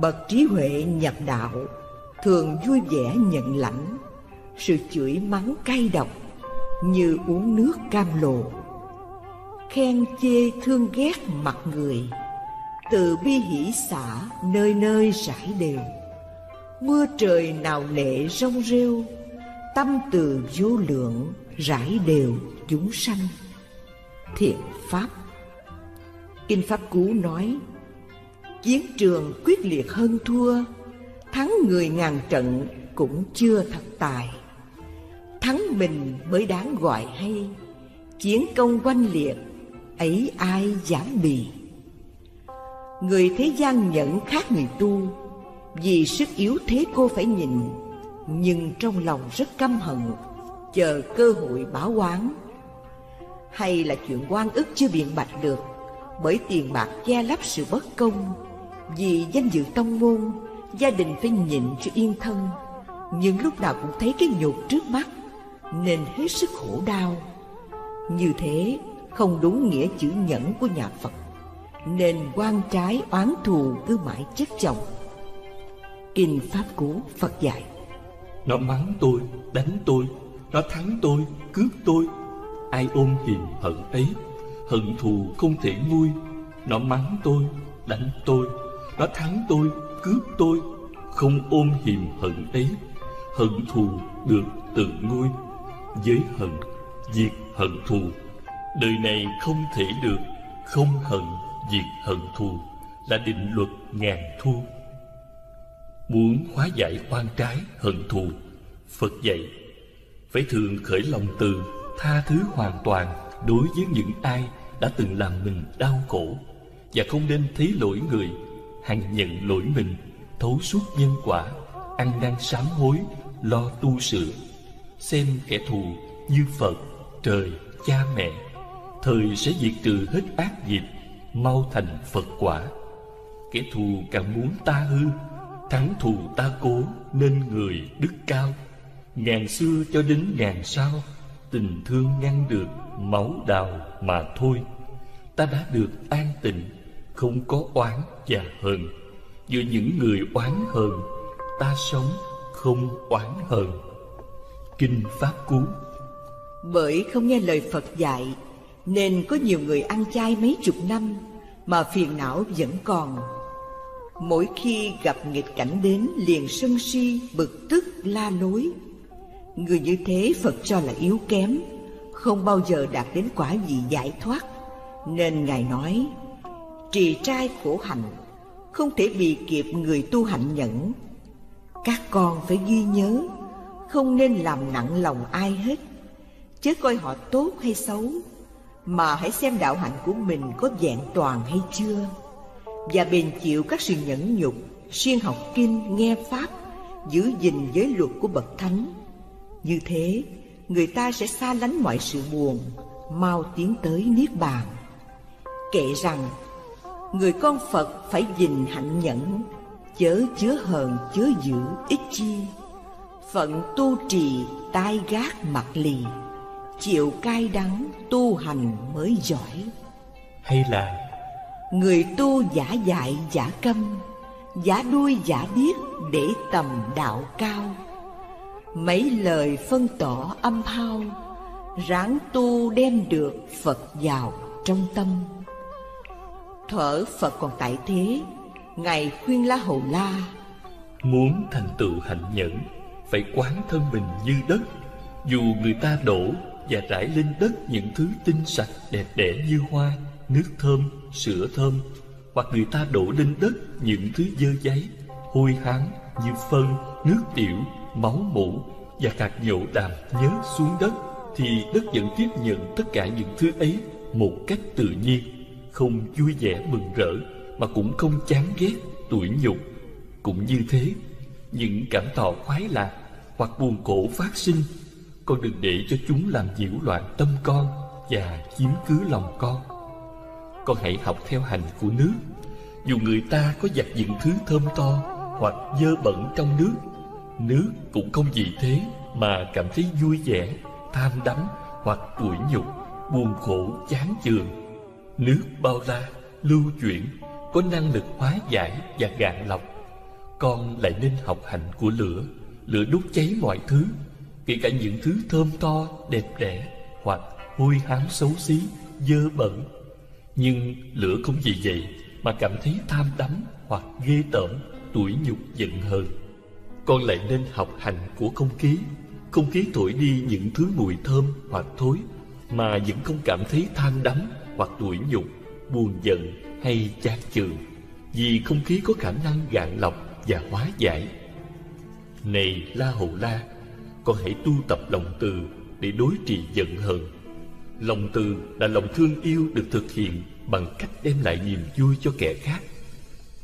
Bậc trí huệ nhập đạo thường vui vẻ nhận lãnh sự chửi mắng cay độc như uống nước cam lồ, khen chê thương ghét mặt người, từ bi hỷ xả nơi nơi rải đều, mưa trời nào lệ rong rêu, tâm từ vô lượng rải đều chúng sanh. Thiện pháp. Kinh Pháp Cú nói: Chiến trường quyết liệt hơn thua, thắng người ngàn trận cũng chưa thật tài. Thắng mình mới đáng gọi hay, chiến công oanh liệt ấy ai dám bì. Người thế gian nhẫn khác người tu, vì sức yếu thế cô phải nhịn, nhưng trong lòng rất căm hận, chờ cơ hội báo oán. Hay là chuyện oan ức chưa biện bạch được, bởi tiền bạc che lấp sự bất công. Vì danh dự tông môn, gia đình phải nhịn cho yên thân, nhưng lúc nào cũng thấy cái nhục trước mắt, nên hết sức khổ đau. Như thế không đúng nghĩa chữ nhẫn của nhà Phật, nên oan trái oán thù cứ mãi chất chồng. Kinh Pháp Cú Phật dạy: Nó mắng tôi, đánh tôi, nó thắng tôi, cướp tôi. Ai ôm hiềm hận ấy, hận thù không thể nguôi. Nó mắng tôi, đánh tôi, nó thắng tôi, cướp tôi. Không ôm hiềm hận ấy, hận thù được tự nguôi. Với hận, diệt hận thù, đời này không thể được. Không hận, diệt hận thù là định luật ngàn thu. Muốn hóa giải oan trái hận thù, Phật dạy phải thường khởi lòng từ, tha thứ hoàn toàn đối với những ai đã từng làm mình đau khổ, và không nên thấy lỗi người, hằng nhận lỗi mình, thấu suốt nhân quả, ăn năn sám hối, lo tu sửa. Xem kẻ thù như Phật, trời, cha mẹ, thời sẽ diệt trừ hết ác nghiệp, mau thành Phật quả. Kẻ thù càng muốn ta hư, thắng thù ta cố, nên người đức cao. Ngàn xưa cho đến ngàn sau, tình thương ngăn được máu đào mà thôi. Ta đã được an tịnh, không có oán và hờn. Giữa những người oán hờn, ta sống không oán hờn. Kinh Pháp Cú. Bởi không nghe lời Phật dạy, nên có nhiều người ăn chay mấy chục năm mà phiền não vẫn còn. Mỗi khi gặp nghịch cảnh đến liền sân si, bực tức, la lối. Người như thế Phật cho là yếu kém, không bao giờ đạt đến quả vị giải thoát. Nên Ngài nói: trì trai khổ hạnh, không thể bị kịp người tu hạnh nhẫn. Các con phải ghi nhớ, không nên làm nặng lòng ai hết, chớ coi họ tốt hay xấu, mà hãy xem đạo hạnh của mình có vẹn toàn hay chưa, và bền chịu các sự nhẫn nhục, siêng học kinh, nghe pháp, giữ gìn giới luật của bậc thánh. Như thế, người ta sẽ xa lánh mọi sự buồn, mau tiến tới niết bàn. Kệ rằng, người con Phật phải gìn hạnh nhẫn, chớ chứa hờn, chớ giữ ích chi. Phận tu trì, tai gác mặt lì, chịu cay đắng, tu hành mới giỏi. Hay là, người tu giả dại giả câm, giả đuôi giả điếc để tầm đạo cao. Mấy lời phân tỏ âm hao, ráng tu đem được Phật vào trong tâm. Thuở Phật còn tại thế, Ngài khuyên La Hầu La: muốn thành tựu hạnh nhẫn, phải quán thân mình như đất. Dù người ta đổ và rải lên đất những thứ tinh sạch đẹp đẽ như hoa, nước thơm, sữa thơm, hoặc người ta đổ lên đất những thứ dơ dáy, hôi hám như phân, nước tiểu, máu mủ và hạt nhổ đàm nhớ xuống đất, thì đất vẫn tiếp nhận tất cả những thứ ấy một cách tự nhiên, không vui vẻ mừng rỡ mà cũng không chán ghét tủi nhục. Cũng như thế, những cảm thọ khoái lạc hoặc buồn khổ phát sinh, con đừng để cho chúng làm nhiễu loạn tâm con và chiếm cứ lòng con. Con hãy học theo hành của nước. Dù người ta có giặt những thứ thơm to hoặc dơ bẩn trong nước, nước cũng không vì thế mà cảm thấy vui vẻ, tham đắm hoặc tủi nhục, buồn khổ, chán chường. Nước bao la, lưu chuyển, có năng lực hóa giải và gạn lọc. Con lại nên học hạnh của lửa. Lửa đốt cháy mọi thứ, kể cả những thứ thơm to, đẹp đẽ hoặc hôi hám xấu xí, dơ bẩn. Nhưng lửa không vì vậy mà cảm thấy tham đắm hoặc ghê tởm, tủi nhục, giận hờn. Con lại nên học hành của không khí. Không khí thổi đi những thứ mùi thơm hoặc thối mà vẫn không cảm thấy tham đắm hoặc tủi nhục, buồn giận hay chán chường, vì không khí có khả năng gạn lọc và hóa giải. Này La Hầu La, con hãy tu tập lòng từ để đối trị giận hờn. Lòng từ là lòng thương yêu được thực hiện bằng cách đem lại niềm vui cho kẻ khác.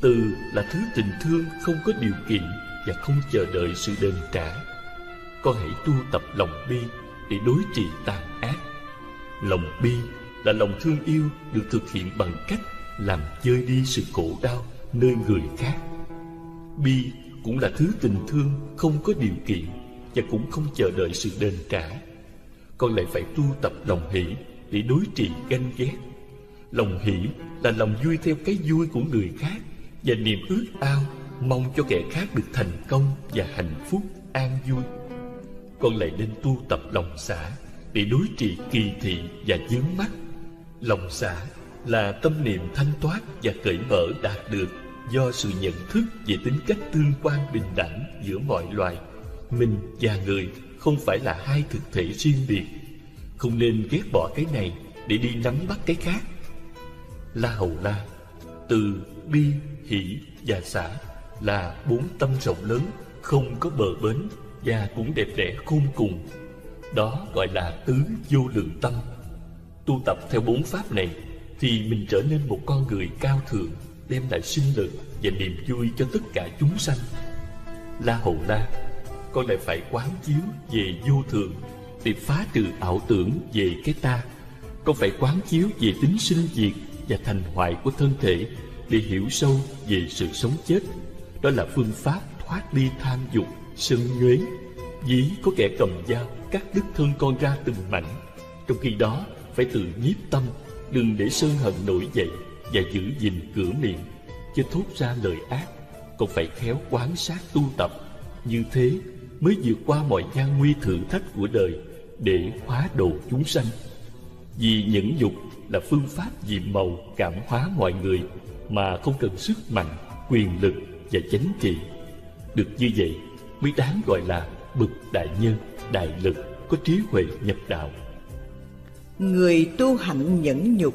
Từ là thứ tình thương không có điều kiện và không chờ đợi sự đền trả. Con hãy tu tập lòng bi để đối trị tàn ác. Lòng bi là lòng thương yêu được thực hiện bằng cách làm vơi đi sự khổ đau nơi người khác. Bi cũng là thứ tình thương không có điều kiện và cũng không chờ đợi sự đền trả. Con lại phải tu tập lòng hỷ để đối trị ganh ghét. Lòng hỷ là lòng vui theo cái vui của người khác và niềm ước ao mong cho kẻ khác được thành công và hạnh phúc, an vui. Con lại nên tu tập lòng xả để đối trị kỳ thị và vướng mắc. Lòng xả là tâm niệm thanh thoát và cởi mở đạt được do sự nhận thức về tính cách tương quan bình đẳng giữa mọi loài. Mình và người không phải là hai thực thể riêng biệt, không nên ghét bỏ cái này để đi nắm bắt cái khác. La Hầu La, từ, bi, hỷ và xả là bốn tâm rộng lớn, không có bờ bến và cũng đẹp đẽ khôn cùng. Đó gọi là tứ vô lượng tâm. Tu tập theo bốn pháp này thì mình trở nên một con người cao thượng, đem lại sinh lực và niềm vui cho tất cả chúng sanh. La Hầu La, con lại phải quán chiếu về vô thường để phá trừ ảo tưởng về cái ta. Con phải quán chiếu về tính sinh diệt và thành hoại của thân thể để hiểu sâu về sự sống chết. Đó là phương pháp thoát ly tham dục, sân nhuế. Dĩ có kẻ cầm dao cắt đứt thân con ra từng mảnh, trong khi đó phải tự nhiếp tâm, đừng để sân hận nổi dậy và giữ gìn cửa miệng, chứ thốt ra lời ác. Còn phải khéo quán sát tu tập, như thế mới vượt qua mọi gian nguy thử thách của đời để hóa độ chúng sanh. Vì nhẫn nhục là phương pháp nhiệm màu cảm hóa mọi người mà không cần sức mạnh, quyền lực và chánh trị. Được như vậy mới đáng gọi là bậc đại nhân, đại lực, có trí huệ nhập đạo. Người tu hạnh nhẫn nhục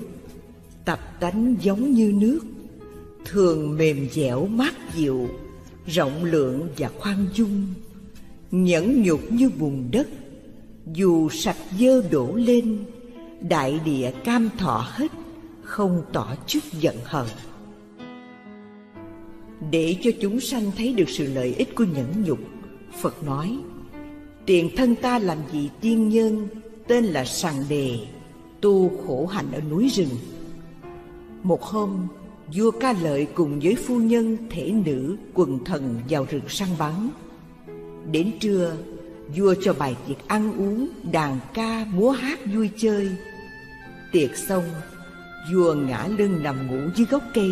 tập tánh giống như nước, thường mềm dẻo mát dịu, rộng lượng và khoan dung, nhẫn nhục như bùn đất. Dù sạch dơ đổ lên, đại địa cam thọ hết, không tỏ chút giận hờn. Để cho chúng sanh thấy được sự lợi ích của nhẫn nhục, Phật nói: tiền thân ta làm vị tiên nhân tên là Sàn Đề, tu khổ hạnh ở núi rừng. Một hôm, vua Ca Lợi cùng với phu nhân, thể nữ, quần thần vào rừng săn bắn. Đến trưa, vua cho bài tiệc ăn uống, đàn ca, múa hát vui chơi. Tiệc xong, vua ngã lưng nằm ngủ dưới gốc cây.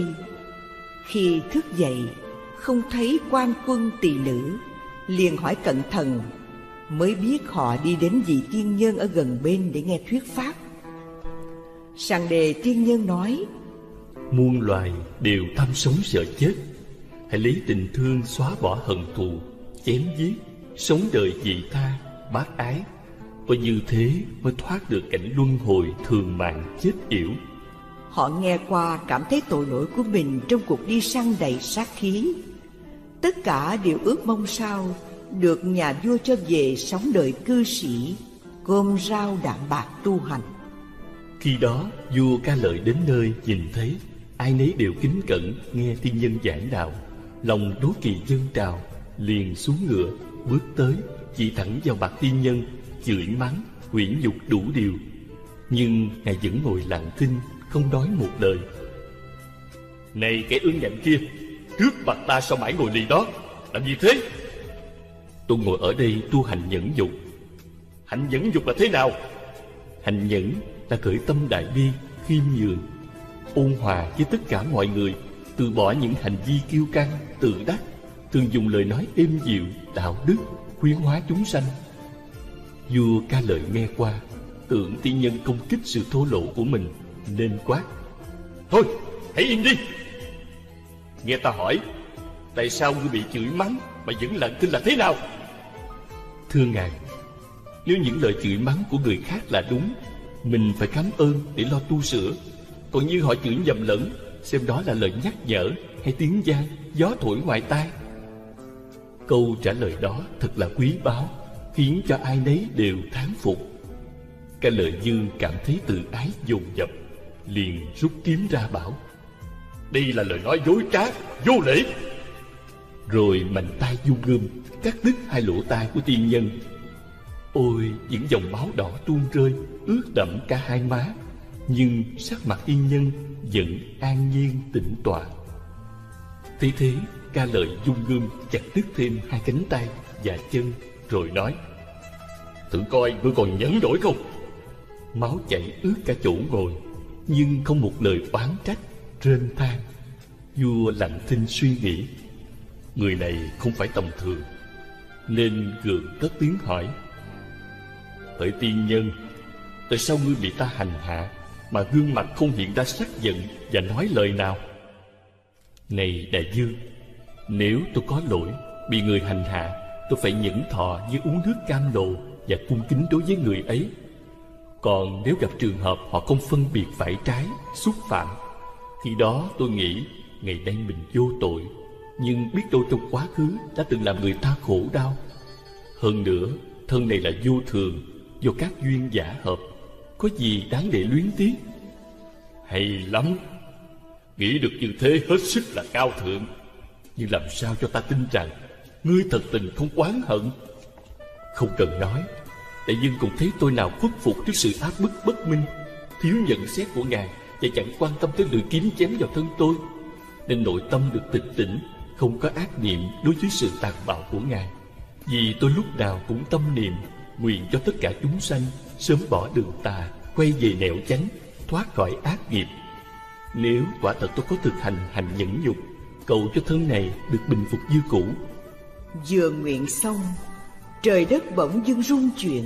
Khi thức dậy, không thấy quan quân tỳ nữ, liền hỏi cận thần, mới biết họ đi đến vị tiên nhân ở gần bên để nghe thuyết pháp. Sàn Đề tiên nhân nói: muôn loài đều tham sống sợ chết, hãy lấy tình thương xóa bỏ hận thù, chém giết, sống đời vị tha, bác ái. Và như thế mới thoát được cảnh luân hồi thường mạng chết yểu. Họ nghe qua cảm thấy tội lỗi của mình trong cuộc đi săn đầy sát khí. Tất cả đều ước mong sao được nhà vua cho về sống đời cư sĩ, cơm rau đạm bạc tu hành. Khi đó vua Ca Lợi đến nơi, nhìn thấy ai nấy đều kính cẩn nghe tiên nhân giảng đạo, lòng đố kỵ dâng trào, liền xuống ngựa bước tới, chỉ thẳng vào mặt tiên nhân, chửi mắng huyễn nhục đủ điều. Nhưng ngài vẫn ngồi lặng thinh, không nói một lời. Này kẻ ương ngạnh kia, trước mặt ta sao mãi ngồi lì đó, làm gì thế? Tôi ngồi ở đây tu hành nhẫn dục. Hạnh nhẫn dục là thế nào? Hạnh nhẫn là khởi tâm đại bi, khiêm nhường, ôn hòa với tất cả mọi người, từ bỏ những hành vi kiêu căng, tự đắc, thường dùng lời nói êm dịu, đạo đức, khuyến hóa chúng sanh. Vua Ca Lợi nghe qua, tưởng tiên nhân công kích sự thô lỗ của mình, nên quát: thôi, hãy im đi! Nghe ta hỏi, tại sao ngươi bị chửi mắng mà vẫn lặng thinh là thế nào? Thưa ngài, nếu những lời chửi mắng của người khác là đúng, mình phải cảm ơn để lo tu sửa. Còn như họ chửi nhầm lẫn, xem đó là lời nhắc nhở hay tiếng vang gió thổi ngoài tai. Câu trả lời đó thật là quý báu, khiến cho ai nấy đều thán phục. Ca Lợi Dương cảm thấy tự ái dồn dập, liền rút kiếm ra bảo: đây là lời nói dối trá, vô lễ! Rồi mạnh tay vung gươm, cắt đứt hai lỗ tai của tiên nhân. Ôi, những dòng máu đỏ tuôn rơi, ướt đẫm cả hai má. Nhưng sắc mặt tiên nhân vẫn an nhiên tĩnh tọa. Thế thế, Ca Lợi vung gươm chặt đứt thêm hai cánh tay và chân, rồi nói: thử coi ngươi còn nhẫn nổi không? Máu chảy ướt cả chỗ ngồi, nhưng không một lời oán trách, rên than. Vua lặng thinh suy nghĩ, người này không phải tầm thường, nên gượng cất tiếng hỏi: hỡi tiên nhân, tại sao ngươi bị ta hành hạ mà gương mặt không hiện ra sắc giận và nói lời nào? Này đại vương, nếu tôi có lỗi, bị người hành hạ, tôi phải nhẫn thọ như uống nước cam lồ và cung kính đối với người ấy. Còn nếu gặp trường hợp họ không phân biệt phải trái, xúc phạm, khi đó tôi nghĩ ngày nay mình vô tội, nhưng biết đâu trong quá khứ đã từng làm người ta khổ đau. Hơn nữa, thân này là vô thường, do các duyên giả hợp, có gì đáng để luyến tiếc? Hay lắm! Nghĩ được như thế hết sức là cao thượng, nhưng làm sao cho ta tin rằng ngươi thật tình không oán hận? Không cần nói, đại vương cũng thấy tôi nào khuất phục trước sự áp bức bất minh, thiếu nhận xét của ngài, và chẳng quan tâm tới lưỡi kiếm chém vào thân tôi, nên nội tâm được tịch tỉnh, không có ác niệm đối với sự tàn bạo của ngài. Vì tôi lúc nào cũng tâm niệm nguyện cho tất cả chúng sanh sớm bỏ đường tà, quay về nẻo chánh, thoát khỏi ác nghiệp. Nếu quả thật tôi có thực hành hành nhẫn nhục, cầu cho thân này được bình phục như cũ. Vừa nguyện xong, trời đất bỗng dưng rung chuyển,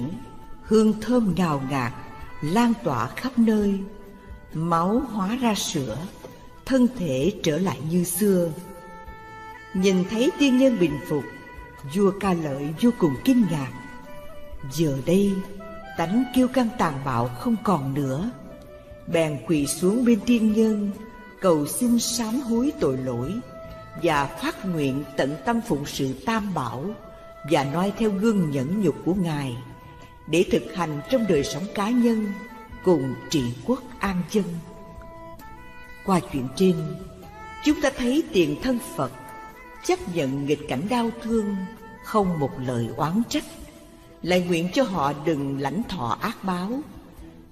hương thơm ngào ngạt lan tỏa khắp nơi. Máu hóa ra sữa, thân thể trở lại như xưa. Nhìn thấy tiên nhân bình phục, vua Ca Lợi vô cùng kinh ngạc. Giờ đây, tánh kiêu căng tàn bạo không còn nữa, bèn quỳ xuống bên tiên nhân, cầu xin sám hối tội lỗi và phát nguyện tận tâm phụng sự Tam Bảo và noi theo gương nhẫn nhục của Ngài để thực hành trong đời sống cá nhân cùng trị quốc an dân. Qua chuyện trên, chúng ta thấy tiền thân Phật chấp nhận nghịch cảnh đau thương, không một lời oán trách, lại nguyện cho họ đừng lãnh thọ ác báo,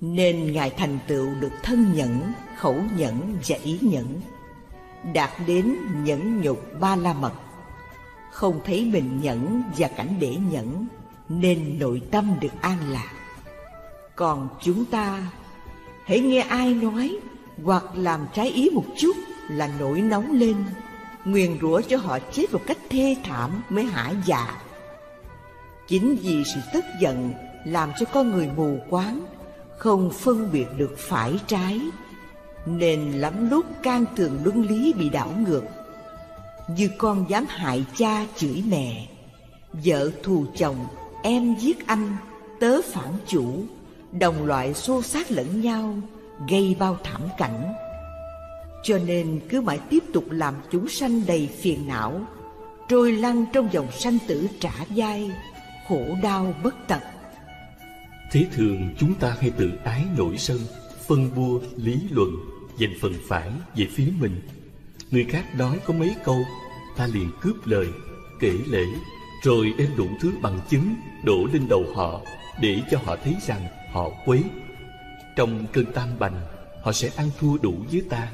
nên Ngài thành tựu được thân nhẫn, khẩu nhẫn và ý nhẫn, đạt đến nhẫn nhục ba la mật. Không thấy mình nhẫn và cảnh để nhẫn, nên nội tâm được an lạc. Còn chúng ta, hễ nghe ai nói hoặc làm trái ý một chút là nổi nóng lên, nguyền rủa cho họ chết một cách thê thảm mới hả dạ. Chính vì sự tức giận làm cho con người mù quáng, không phân biệt được phải trái, nên lắm lúc can tường luân lý bị đảo ngược. Như con dám hại cha chửi mẹ, vợ thù chồng, em giết anh, tớ phản chủ, đồng loại xô xát lẫn nhau, gây bao thảm cảnh. Cho nên cứ mãi tiếp tục làm chúng sanh đầy phiền não, trôi lăn trong dòng sanh tử trả vai, khổ đau bất tận. Thế thường chúng ta hay tự ái nổi sân, phân bua, lý luận, dành phần phải về phía mình. Người khác nói có mấy câu, ta liền cướp lời, kể lể, rồi đem đủ thứ bằng chứng đổ lên đầu họ để cho họ thấy rằng họ quấy. Trong cơn tam bành, họ sẽ ăn thua đủ với ta,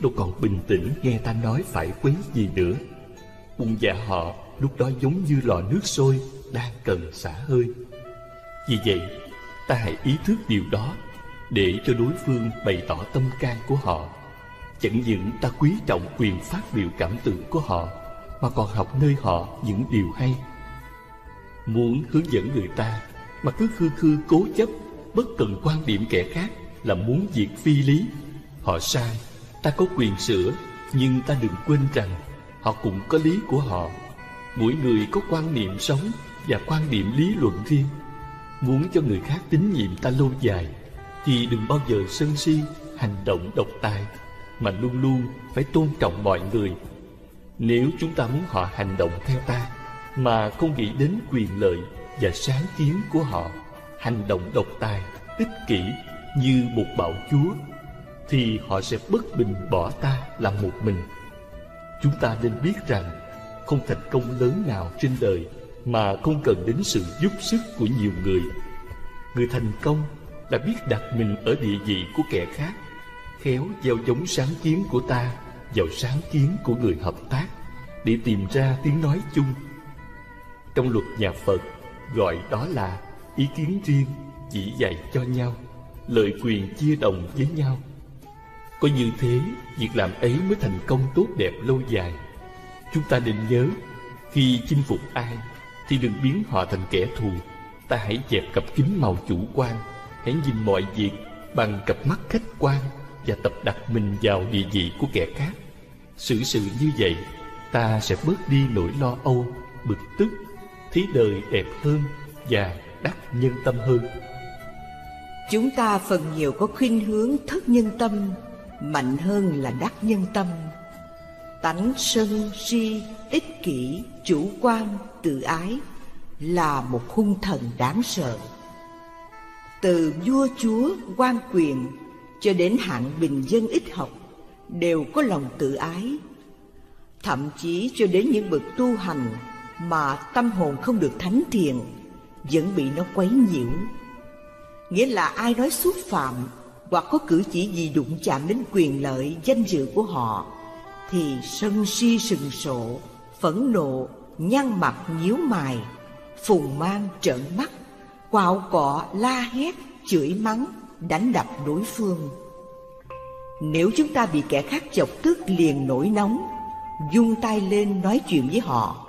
đâu còn bình tĩnh nghe ta nói phải quấy gì nữa. Bụng dạ họ lúc đó giống như lò nước sôi đang cần xả hơi. Vì vậy, ta hãy ý thức điều đó để cho đối phương bày tỏ tâm can của họ. Chẳng những ta quý trọng quyền phát biểu cảm tưởng của họ, mà còn học nơi họ những điều hay. Muốn hướng dẫn người ta mà cứ khư khư cố chấp, bất cần quan điểm kẻ khác là muốn việc phi lý. Họ sai, ta có quyền sửa, nhưng ta đừng quên rằng họ cũng có lý của họ. Mỗi người có quan niệm sống và quan điểm lý luận riêng. Muốn cho người khác tín nhiệm ta lâu dài thì đừng bao giờ sân si, hành động độc tài, mà luôn luôn phải tôn trọng mọi người. Nếu chúng ta muốn họ hành động theo ta mà không nghĩ đến quyền lợi và sáng kiến của họ, hành động độc tài, ích kỷ như một bạo chúa, thì họ sẽ bất bình bỏ ta làm một mình. Chúng ta nên biết rằng không thành công lớn nào trên đời mà không cần đến sự giúp sức của nhiều người. Người thành công là biết đặt mình ở địa vị của kẻ khác, khéo gieo giống sáng kiến của ta vào sáng kiến của người hợp tác để tìm ra tiếng nói chung. Trong luật nhà Phật gọi đó là ý kiến riêng, chỉ dạy cho nhau, lợi quyền chia đồng với nhau. Có như thế, việc làm ấy mới thành công tốt đẹp lâu dài. Chúng ta nên nhớ, khi chinh phục ai thì đừng biến họ thành kẻ thù. Ta hãy dẹp cặp kính màu chủ quan, hãy nhìn mọi việc bằng cặp mắt khách quan và tập đặt mình vào địa vị của kẻ khác. Xử sự như vậy, ta sẽ bớt đi nỗi lo âu, bực tức, thấy đời đẹp hơn và đắc nhân tâm hơn. Chúng ta phần nhiều có khuynh hướng thất nhân tâm mạnh hơn là đắc nhân tâm. Tánh sân si, ích kỷ, chủ quan, tự ái là một hung thần đáng sợ. Từ vua chúa, quan quyền cho đến hạng bình dân ít học đều có lòng tự ái. Thậm chí cho đến những bậc tu hành mà tâm hồn không được thánh thiện vẫn bị nó quấy nhiễu. Nghĩa là ai nói xúc phạm hoặc có cử chỉ gì đụng chạm đến quyền lợi, danh dự của họ thì sân si sừng sộ, phẫn nộ, nhăn mặt nhíu mày, phùng mang trợn mắt, quạo cọ, la hét, chửi mắng, đánh đập đối phương. Nếu chúng ta bị kẻ khác chọc tức liền nổi nóng, vung tay lên nói chuyện với họ,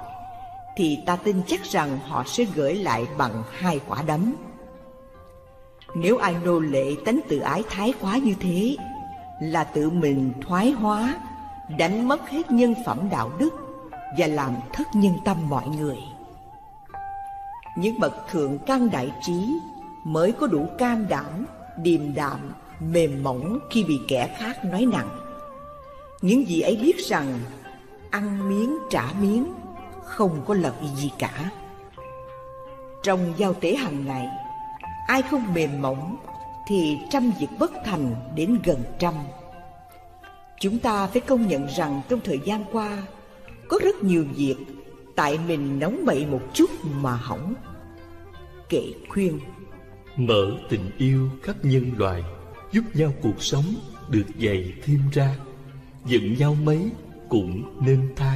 thì ta tin chắc rằng họ sẽ gửi lại bằng hai quả đấm. Nếu ai nô lệ tánh tự ái thái quá như thế, là tự mình thoái hóa, đánh mất hết nhân phẩm đạo đức và làm thất nhân tâm mọi người. Những bậc thượng căn đại trí mới có đủ can đảm, điềm đạm, mềm mỏng khi bị kẻ khác nói nặng. Những vị ấy biết rằng ăn miếng trả miếng không có lợi gì cả. Trong giao tế hàng ngày, ai không mềm mỏng thì trăm việc bất thành đến gần trăm. Chúng ta phải công nhận rằng trong thời gian qua có rất nhiều việc tại mình nóng bậy một chút mà hỏng. Kệ khuyên mở tình yêu khắp nhân loại, giúp nhau cuộc sống được dày thêm ra. Giận nhau mấy cũng nên tha,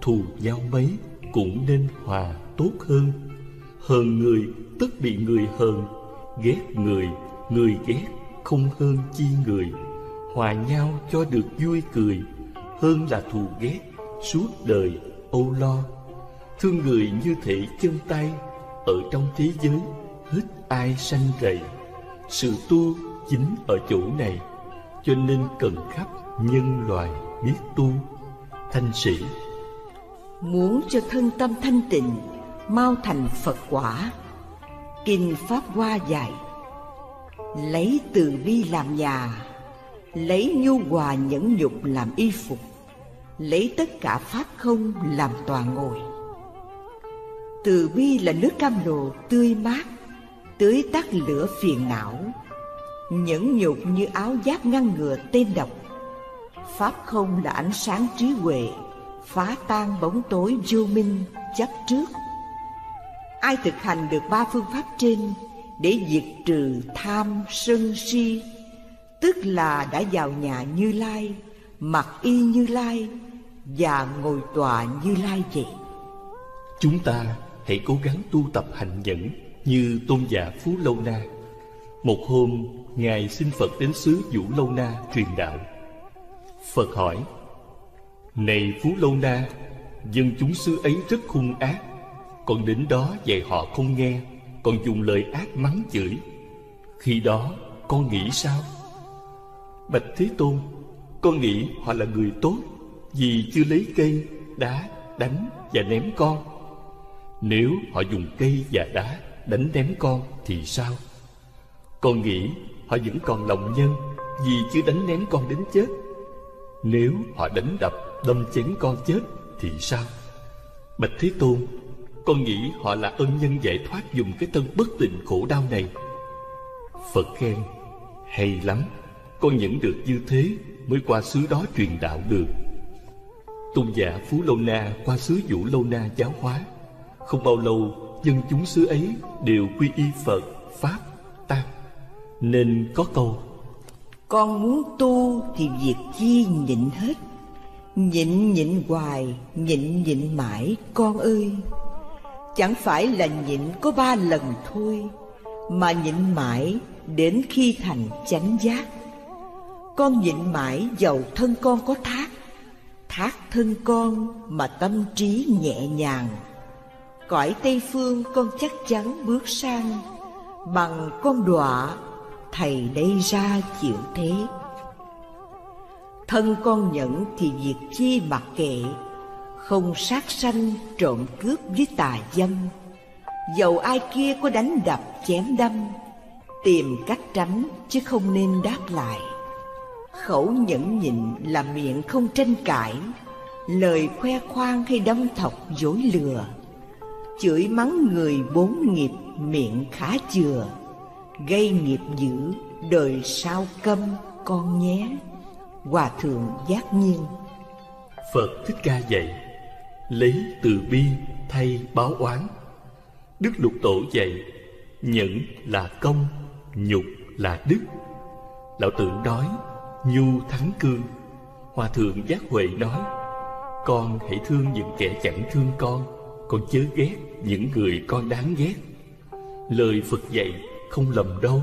thù nhau mấy cũng nên hòa tốt hơn. Hờn người tất bị người hờn, ghét người người ghét không hơn chi người. Hòa nhau cho được vui cười, hơn là thù ghét suốt đời âu lo. Thương người như thể chân tay, ở trong thế giới hết ai sanh rầy. Sự tu chính ở chỗ này, cho nên cần khắp nhân loại biết tu. Thanh sĩ muốn cho thân tâm thanh tịnh, mau thành Phật quả. Kinh Pháp Hoa dạy: lấy từ bi làm nhà, lấy nhu hòa nhẫn nhục làm y phục, lấy tất cả pháp không làm tòa ngồi. Từ bi là nước cam lồ tươi mát, tưới tắt lửa phiền não. Nhẫn nhục như áo giáp ngăn ngừa tên độc. Pháp không là ánh sáng trí huệ, phá tan bóng tối vô minh chấp trước. Ai thực hành được ba phương pháp trên để diệt trừ tham sân si, tức là đã vào nhà Như Lai, mặc y Như Lai và ngồi tọa Như Lai vậy. Chúng ta hãy cố gắng tu tập hành nhẫn như Tôn giả Phú Lâu Na. Một hôm, Ngài xin Phật đến xứ Vũ Lâu Na truyền đạo. Phật hỏi: Này Phú Lâu Na, dân chúng xứ ấy rất hung ác. Con đến đó dạy họ không nghe, còn dùng lời ác mắng chửi. Khi đó, con nghĩ sao? Bạch Thế Tôn, con nghĩ họ là người tốt, vì chưa lấy cây, đá, đánh và ném con. Nếu họ dùng cây và đá đánh ném con thì sao? Con nghĩ họ vẫn còn lòng nhân, vì chưa đánh ném con đến chết. Nếu họ đánh đập, đâm chém con chết thì sao? Bạch Thế Tôn, con nghĩ họ là ân nhân giải thoát dùng cái thân bất tịnh khổ đau này. Phật khen: Hay lắm, con nhận được như thế mới qua xứ đó truyền đạo được. Tôn giả Phú Lâu Na qua xứ Vũ Lâu Na giáo hóa. Không bao lâu, dân chúng xứ ấy đều quy y Phật, Pháp, Tăng. Nên có câu: Con muốn tu thì việc chi nhịn hết, nhịn nhịn hoài, nhịn nhịn mãi con ơi. Chẳng phải là nhịn có ba lần thôi, mà nhịn mãi đến khi thành chánh giác. Con nhịn mãi dầu thân con có thác, thác thân con mà tâm trí nhẹ nhàng. Cõi Tây Phương con chắc chắn bước sang, bằng con đọa thầy đây ra chịu thế. Thân con nhẫn thì việc chi mặc kệ, không sát sanh trộm cướp với tà dâm. Dầu ai kia có đánh đập chém đâm, tìm cách tránh chứ không nên đáp lại. Khẩu nhẫn nhịn là miệng không tranh cãi, lời khoe khoang hay đâm thọc dối lừa. Chửi mắng người bốn nghiệp miệng khá chừa, gây nghiệp dữ đời sau câm con nhé. Hòa thượng Giác Nhiên. Phật Thích Ca dạy: lấy từ bi thay báo oán. Đức Lục Tổ dạy: nhẫn là công, nhục là đức. Lão Tử nói: nhu thắng cương. Hòa thượng Giác Huệ nói: con hãy thương những kẻ chẳng thương con, con chớ ghét những người con đáng ghét. Lời Phật dạy không lầm đâu,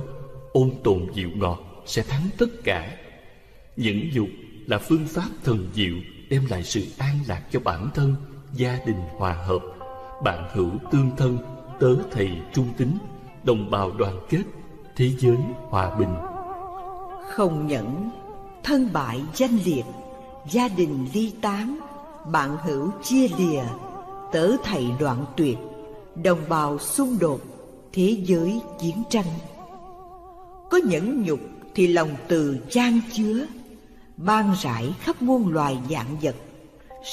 ôn tồn diệu ngọt sẽ thắng tất cả. Nhẫn nhục là phương pháp thần diệu đem lại sự an lạc cho bản thân, gia đình hòa hợp, bạn hữu tương thân, tớ thầy trung tín, đồng bào đoàn kết, thế giới hòa bình. Không nhẫn, thân bại danh liệt, gia đình ly tán, bạn hữu chia lìa, tớ thầy đoạn tuyệt, đồng bào xung đột, thế giới chiến tranh. Có nhẫn nhục thì lòng từ chan chứa, ban rải khắp muôn loài vạn vật.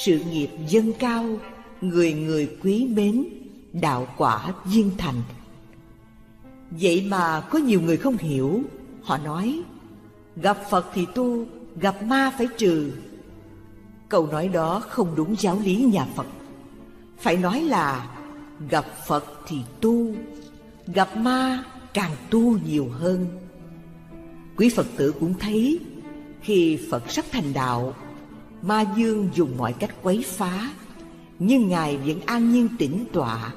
Sự nghiệp dâng cao, người người quý mến, đạo quả viên thành. Vậy mà có nhiều người không hiểu. Họ nói, gặp Phật thì tu, gặp ma phải trừ. Câu nói đó không đúng giáo lý nhà Phật. Phải nói là gặp Phật thì tu, gặp ma càng tu nhiều hơn. Quý Phật tử cũng thấy, khi Phật sắp thành đạo, ma dương dùng mọi cách quấy phá, nhưng Ngài vẫn an nhiên tĩnh tọa.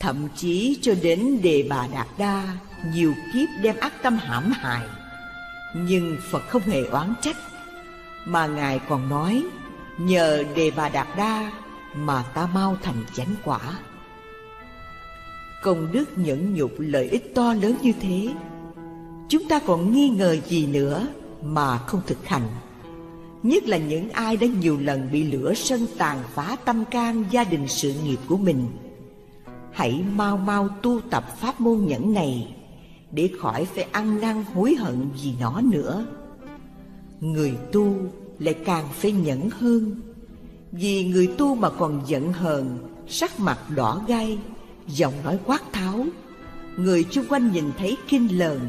Thậm chí cho đến Đề Bà Đạt Đa, nhiều kiếp đem ác tâm hãm hại, nhưng Phật không hề oán trách, mà Ngài còn nói, nhờ Đề Bà Đạt Đa mà ta mau thành chánh quả. Công đức nhẫn nhục lợi ích to lớn như thế, chúng ta còn nghi ngờ gì nữa mà không thực hành? Nhất là những ai đã nhiều lần bị lửa sân tàn phá tâm can, gia đình, sự nghiệp của mình. Hãy mau mau tu tập pháp môn nhẫn này, để khỏi phải ăn năn hối hận vì nó nữa. Người tu lại càng phải nhẫn hơn, vì người tu mà còn giận hờn, sắc mặt đỏ gay, giọng nói quát tháo, người chung quanh nhìn thấy kinh lờn,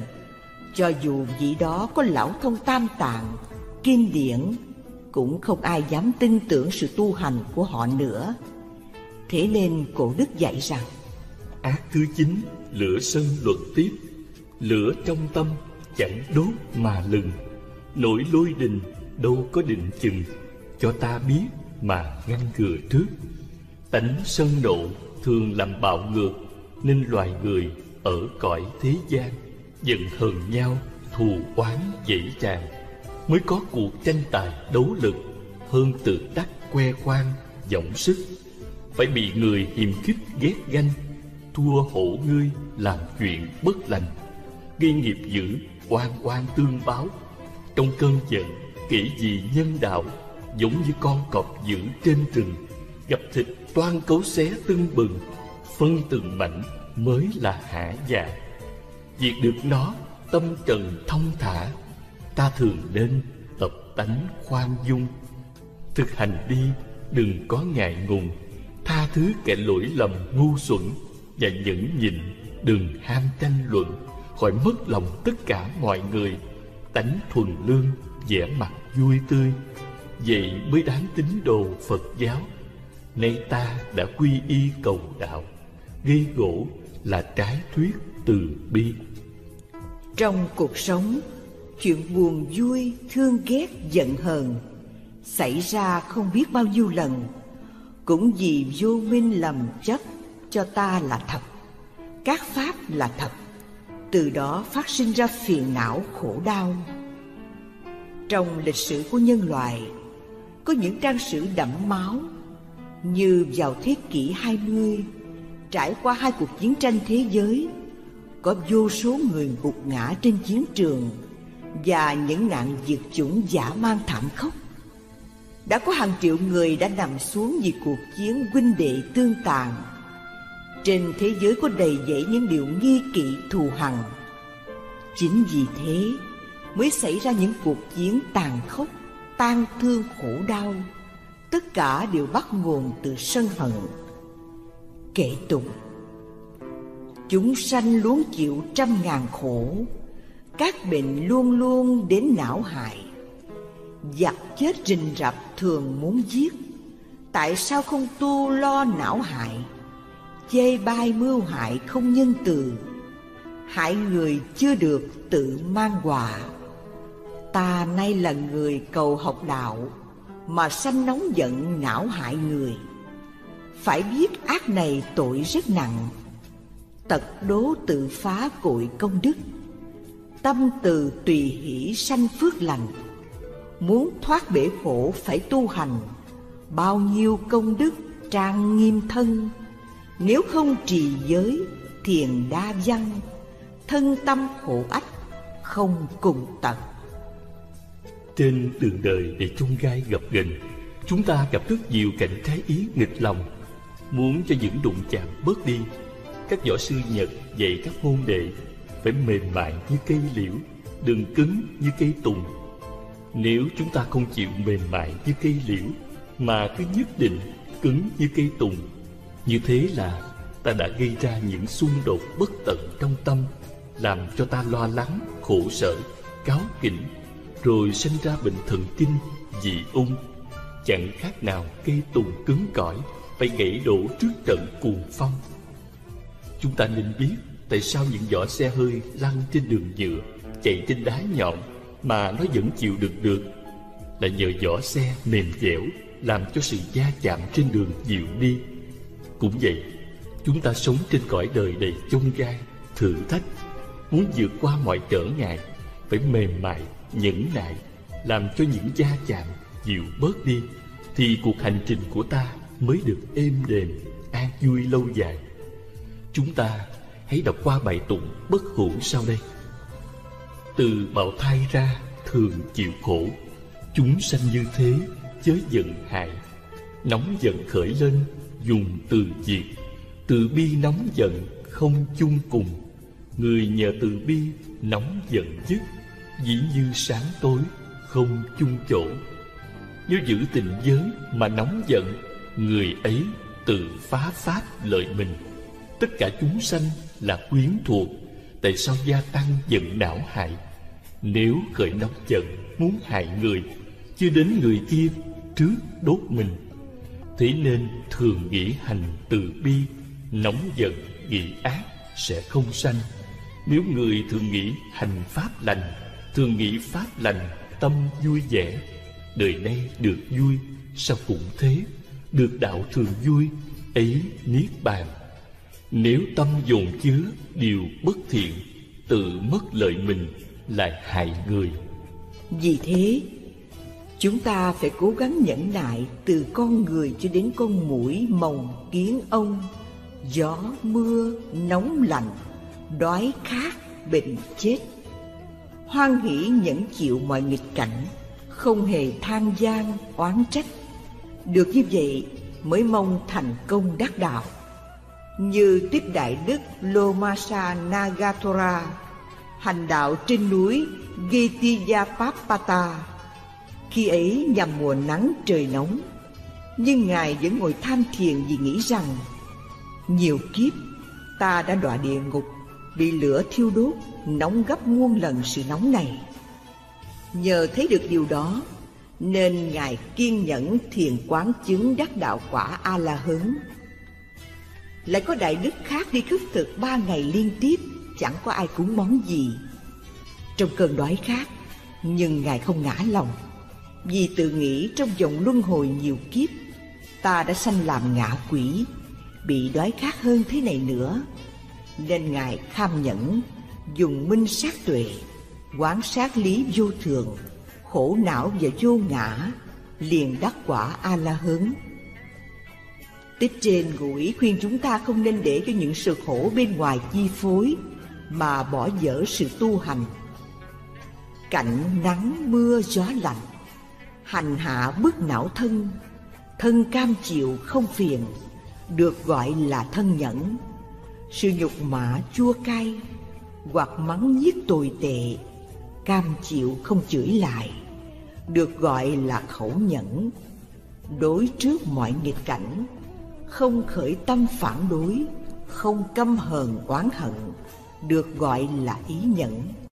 cho dù vị đó có lão thông tam tạng, kinh điển, cũng không ai dám tin tưởng sự tu hành của họ nữa. Thế nên Cổ Đức dạy rằng, ác thứ chín, lửa sân luật tiếp. Lửa trong tâm chẳng đốt mà lừng, nỗi lôi đình đâu có định chừng. Cho ta biết mà ngăn ngừa trước, tánh sân nộ thường làm bạo ngược. Nên loài người ở cõi thế gian, giận hờn nhau, thù oán dễ dàng, mới có cuộc tranh tài đấu lực, hơn tự đắc khoe khoang dõng sức. Phải bị người hiềm khích ghét ganh, thua hổ ngươi làm chuyện bất lành, gây nghiệp dữ oan oan tương báo. Trong cơn giận kể gì nhân đạo, giống như con cọp dữ trên rừng, gặp thịt toan cấu xé tưng bừng, phân từng mảnh mới là hả dạ. Diệt được nó tâm trần thông thả, ta thường nên tập tánh khoan dung. Thực hành đi, đừng có ngại ngùng, tha thứ kẻ lỗi lầm ngu xuẩn, và nhẫn nhịn đừng ham tranh luận, khỏi mất lòng tất cả mọi người. Tánh thuần lương, vẻ mặt vui tươi, vậy mới đáng tín đồ Phật giáo. Nay ta đã quy y cầu đạo, gây gỗ là trái thuyết từ bi. Trong cuộc sống, chuyện buồn vui, thương ghét, giận hờn xảy ra không biết bao nhiêu lần, cũng vì vô minh lầm chấp cho ta là thật, các pháp là thật, từ đó phát sinh ra phiền não khổ đau. Trong lịch sử của nhân loại, có những trang sử đẫm máu, như vào thế kỷ hai mươi, trải qua hai cuộc chiến tranh thế giới, có vô số người gục ngã trên chiến trường và những nạn diệt chủng dã man thảm khốc. Đã có hàng triệu người đã nằm xuống vì cuộc chiến huynh đệ tương tàn. Trên thế giới có đầy dẫy những điều nghi kỵ thù hằn. Chính vì thế mới xảy ra những cuộc chiến tàn khốc, tang thương khổ đau. Tất cả đều bắt nguồn từ sân hận. Kệ tụng: chúng sanh luôn chịu trăm ngàn khổ, các bệnh luôn luôn đến não hại. Giặc chết rình rập thường muốn giết, tại sao không tu lo não hại? Chê bai mưu hại không nhân từ, hại người chưa được tự mang họa. Ta nay là người cầu học đạo, mà sanh nóng giận não hại người. Phải biết ác này tội rất nặng, tật đố tự phá cội công đức. Tâm từ tùy hỷ sanh phước lành, muốn thoát bể khổ phải tu hành. Bao nhiêu công đức trang nghiêm thân, nếu không trì giới thiền đa văn. Thân tâm khổ ách không cùng tật. Trên đường đời để chông gai gập ghềnh, chúng ta gặp rất nhiều cảnh trái ý nghịch lòng, muốn cho những đụng chạm bớt đi. Các võ sư Nhật dạy các môn đệ phải mềm mại như cây liễu, đừng cứng như cây tùng. Nếu chúng ta không chịu mềm mại như cây liễu, mà cứ nhất định cứng như cây tùng, như thế là ta đã gây ra những xung đột bất tận trong tâm, làm cho ta lo lắng, khổ sở, cáu kỉnh, rồi sinh ra bệnh thần kinh, dị ung. Chẳng khác nào cây tùng cứng cỏi phải gãy đổ trước trận cuồng phong. Chúng ta nên biết tại sao những vỏ xe hơi lăn trên đường nhựa, chạy trên đá nhọn mà nó vẫn chịu đựng được, là nhờ vỏ xe mềm dẻo làm cho sự va chạm trên đường dịu đi. Cũng vậy, chúng ta sống trên cõi đời đầy chông gai, thử thách, muốn vượt qua mọi trở ngại, phải mềm mại, nhẫn nại, làm cho những va chạm dịu bớt đi, thì cuộc hành trình của ta mới được êm đềm, an vui lâu dài. Chúng ta hãy đọc qua bài tụng bất hủ sau đây. Từ bào thai ra thường chịu khổ, chúng sanh như thế chớ giận hại. Nóng giận khởi lên dùng từ diệt, từ bi nóng giận không chung cùng. Người nhờ từ bi nóng giận dứt, dĩ như sáng tối không chung chỗ. Nếu giữ tình giới mà nóng giận, người ấy tự phá pháp lợi mình. Tất cả chúng sanh là quyến thuộc, tại sao gia tăng giận não hại? Nếu khởi nóng giận muốn hại người, chưa đến người kia trước đốt mình. Thế nên thường nghĩ hành từ bi, nóng giận nghĩ ác sẽ không sanh. Nếu người thường nghĩ hành pháp lành, thường nghĩ pháp lành tâm vui vẻ, đời nay được vui sao cũng thế, được đạo thường vui ấy niết bàn. Nếu tâm dồn chứa điều bất thiện, tự mất lợi mình lại hại người. Vì thế, chúng ta phải cố gắng nhẫn nại, từ con người cho đến con muỗi, mồng, kiến ong, gió, mưa, nóng lạnh, đói khát, bệnh chết. Hoan hỷ nhẫn chịu mọi nghịch cảnh, không hề than gian, oán trách. Được như vậy mới mong thành công đắc đạo. Như Tiếp Đại Đức Lomasa Nagatora hành đạo trên núi Gitiyapapata, khi ấy nhằm mùa nắng trời nóng, nhưng Ngài vẫn ngồi tham thiền vì nghĩ rằng nhiều kiếp ta đã đọa địa ngục, bị lửa thiêu đốt, nóng gấp muôn lần sự nóng này. Nhờ thấy được điều đó nên Ngài kiên nhẫn thiền quán chứng đắc đạo quả A-la-hán. Lại có đại đức khác đi khất thực ba ngày liên tiếp, chẳng có ai cúng món gì. Trong cơn đói khát, nhưng Ngài không ngã lòng, vì tự nghĩ trong vòng luân hồi nhiều kiếp, ta đã sanh làm ngạ quỷ, bị đói khát hơn thế này nữa. Nên Ngài kham nhẫn, dùng minh sát tuệ, quán sát lý vô thường, khổ não và vô ngã, liền đắc quả A-la-hán. Tiếp trên gửi khuyên chúng ta không nên để cho những sự khổ bên ngoài chi phối mà bỏ dở sự tu hành. Cạnh nắng mưa gió lạnh, hành hạ bức não thân, thân cam chịu không phiền, được gọi là thân nhẫn. Sự nhục mạ chua cay hoặc mắng nhiếc tồi tệ, cam chịu không chửi lại, được gọi là khẩu nhẫn. Đối trước mọi nghịch cảnh, không khởi tâm phản đối, không căm hờn oán hận, được gọi là ý nhẫn.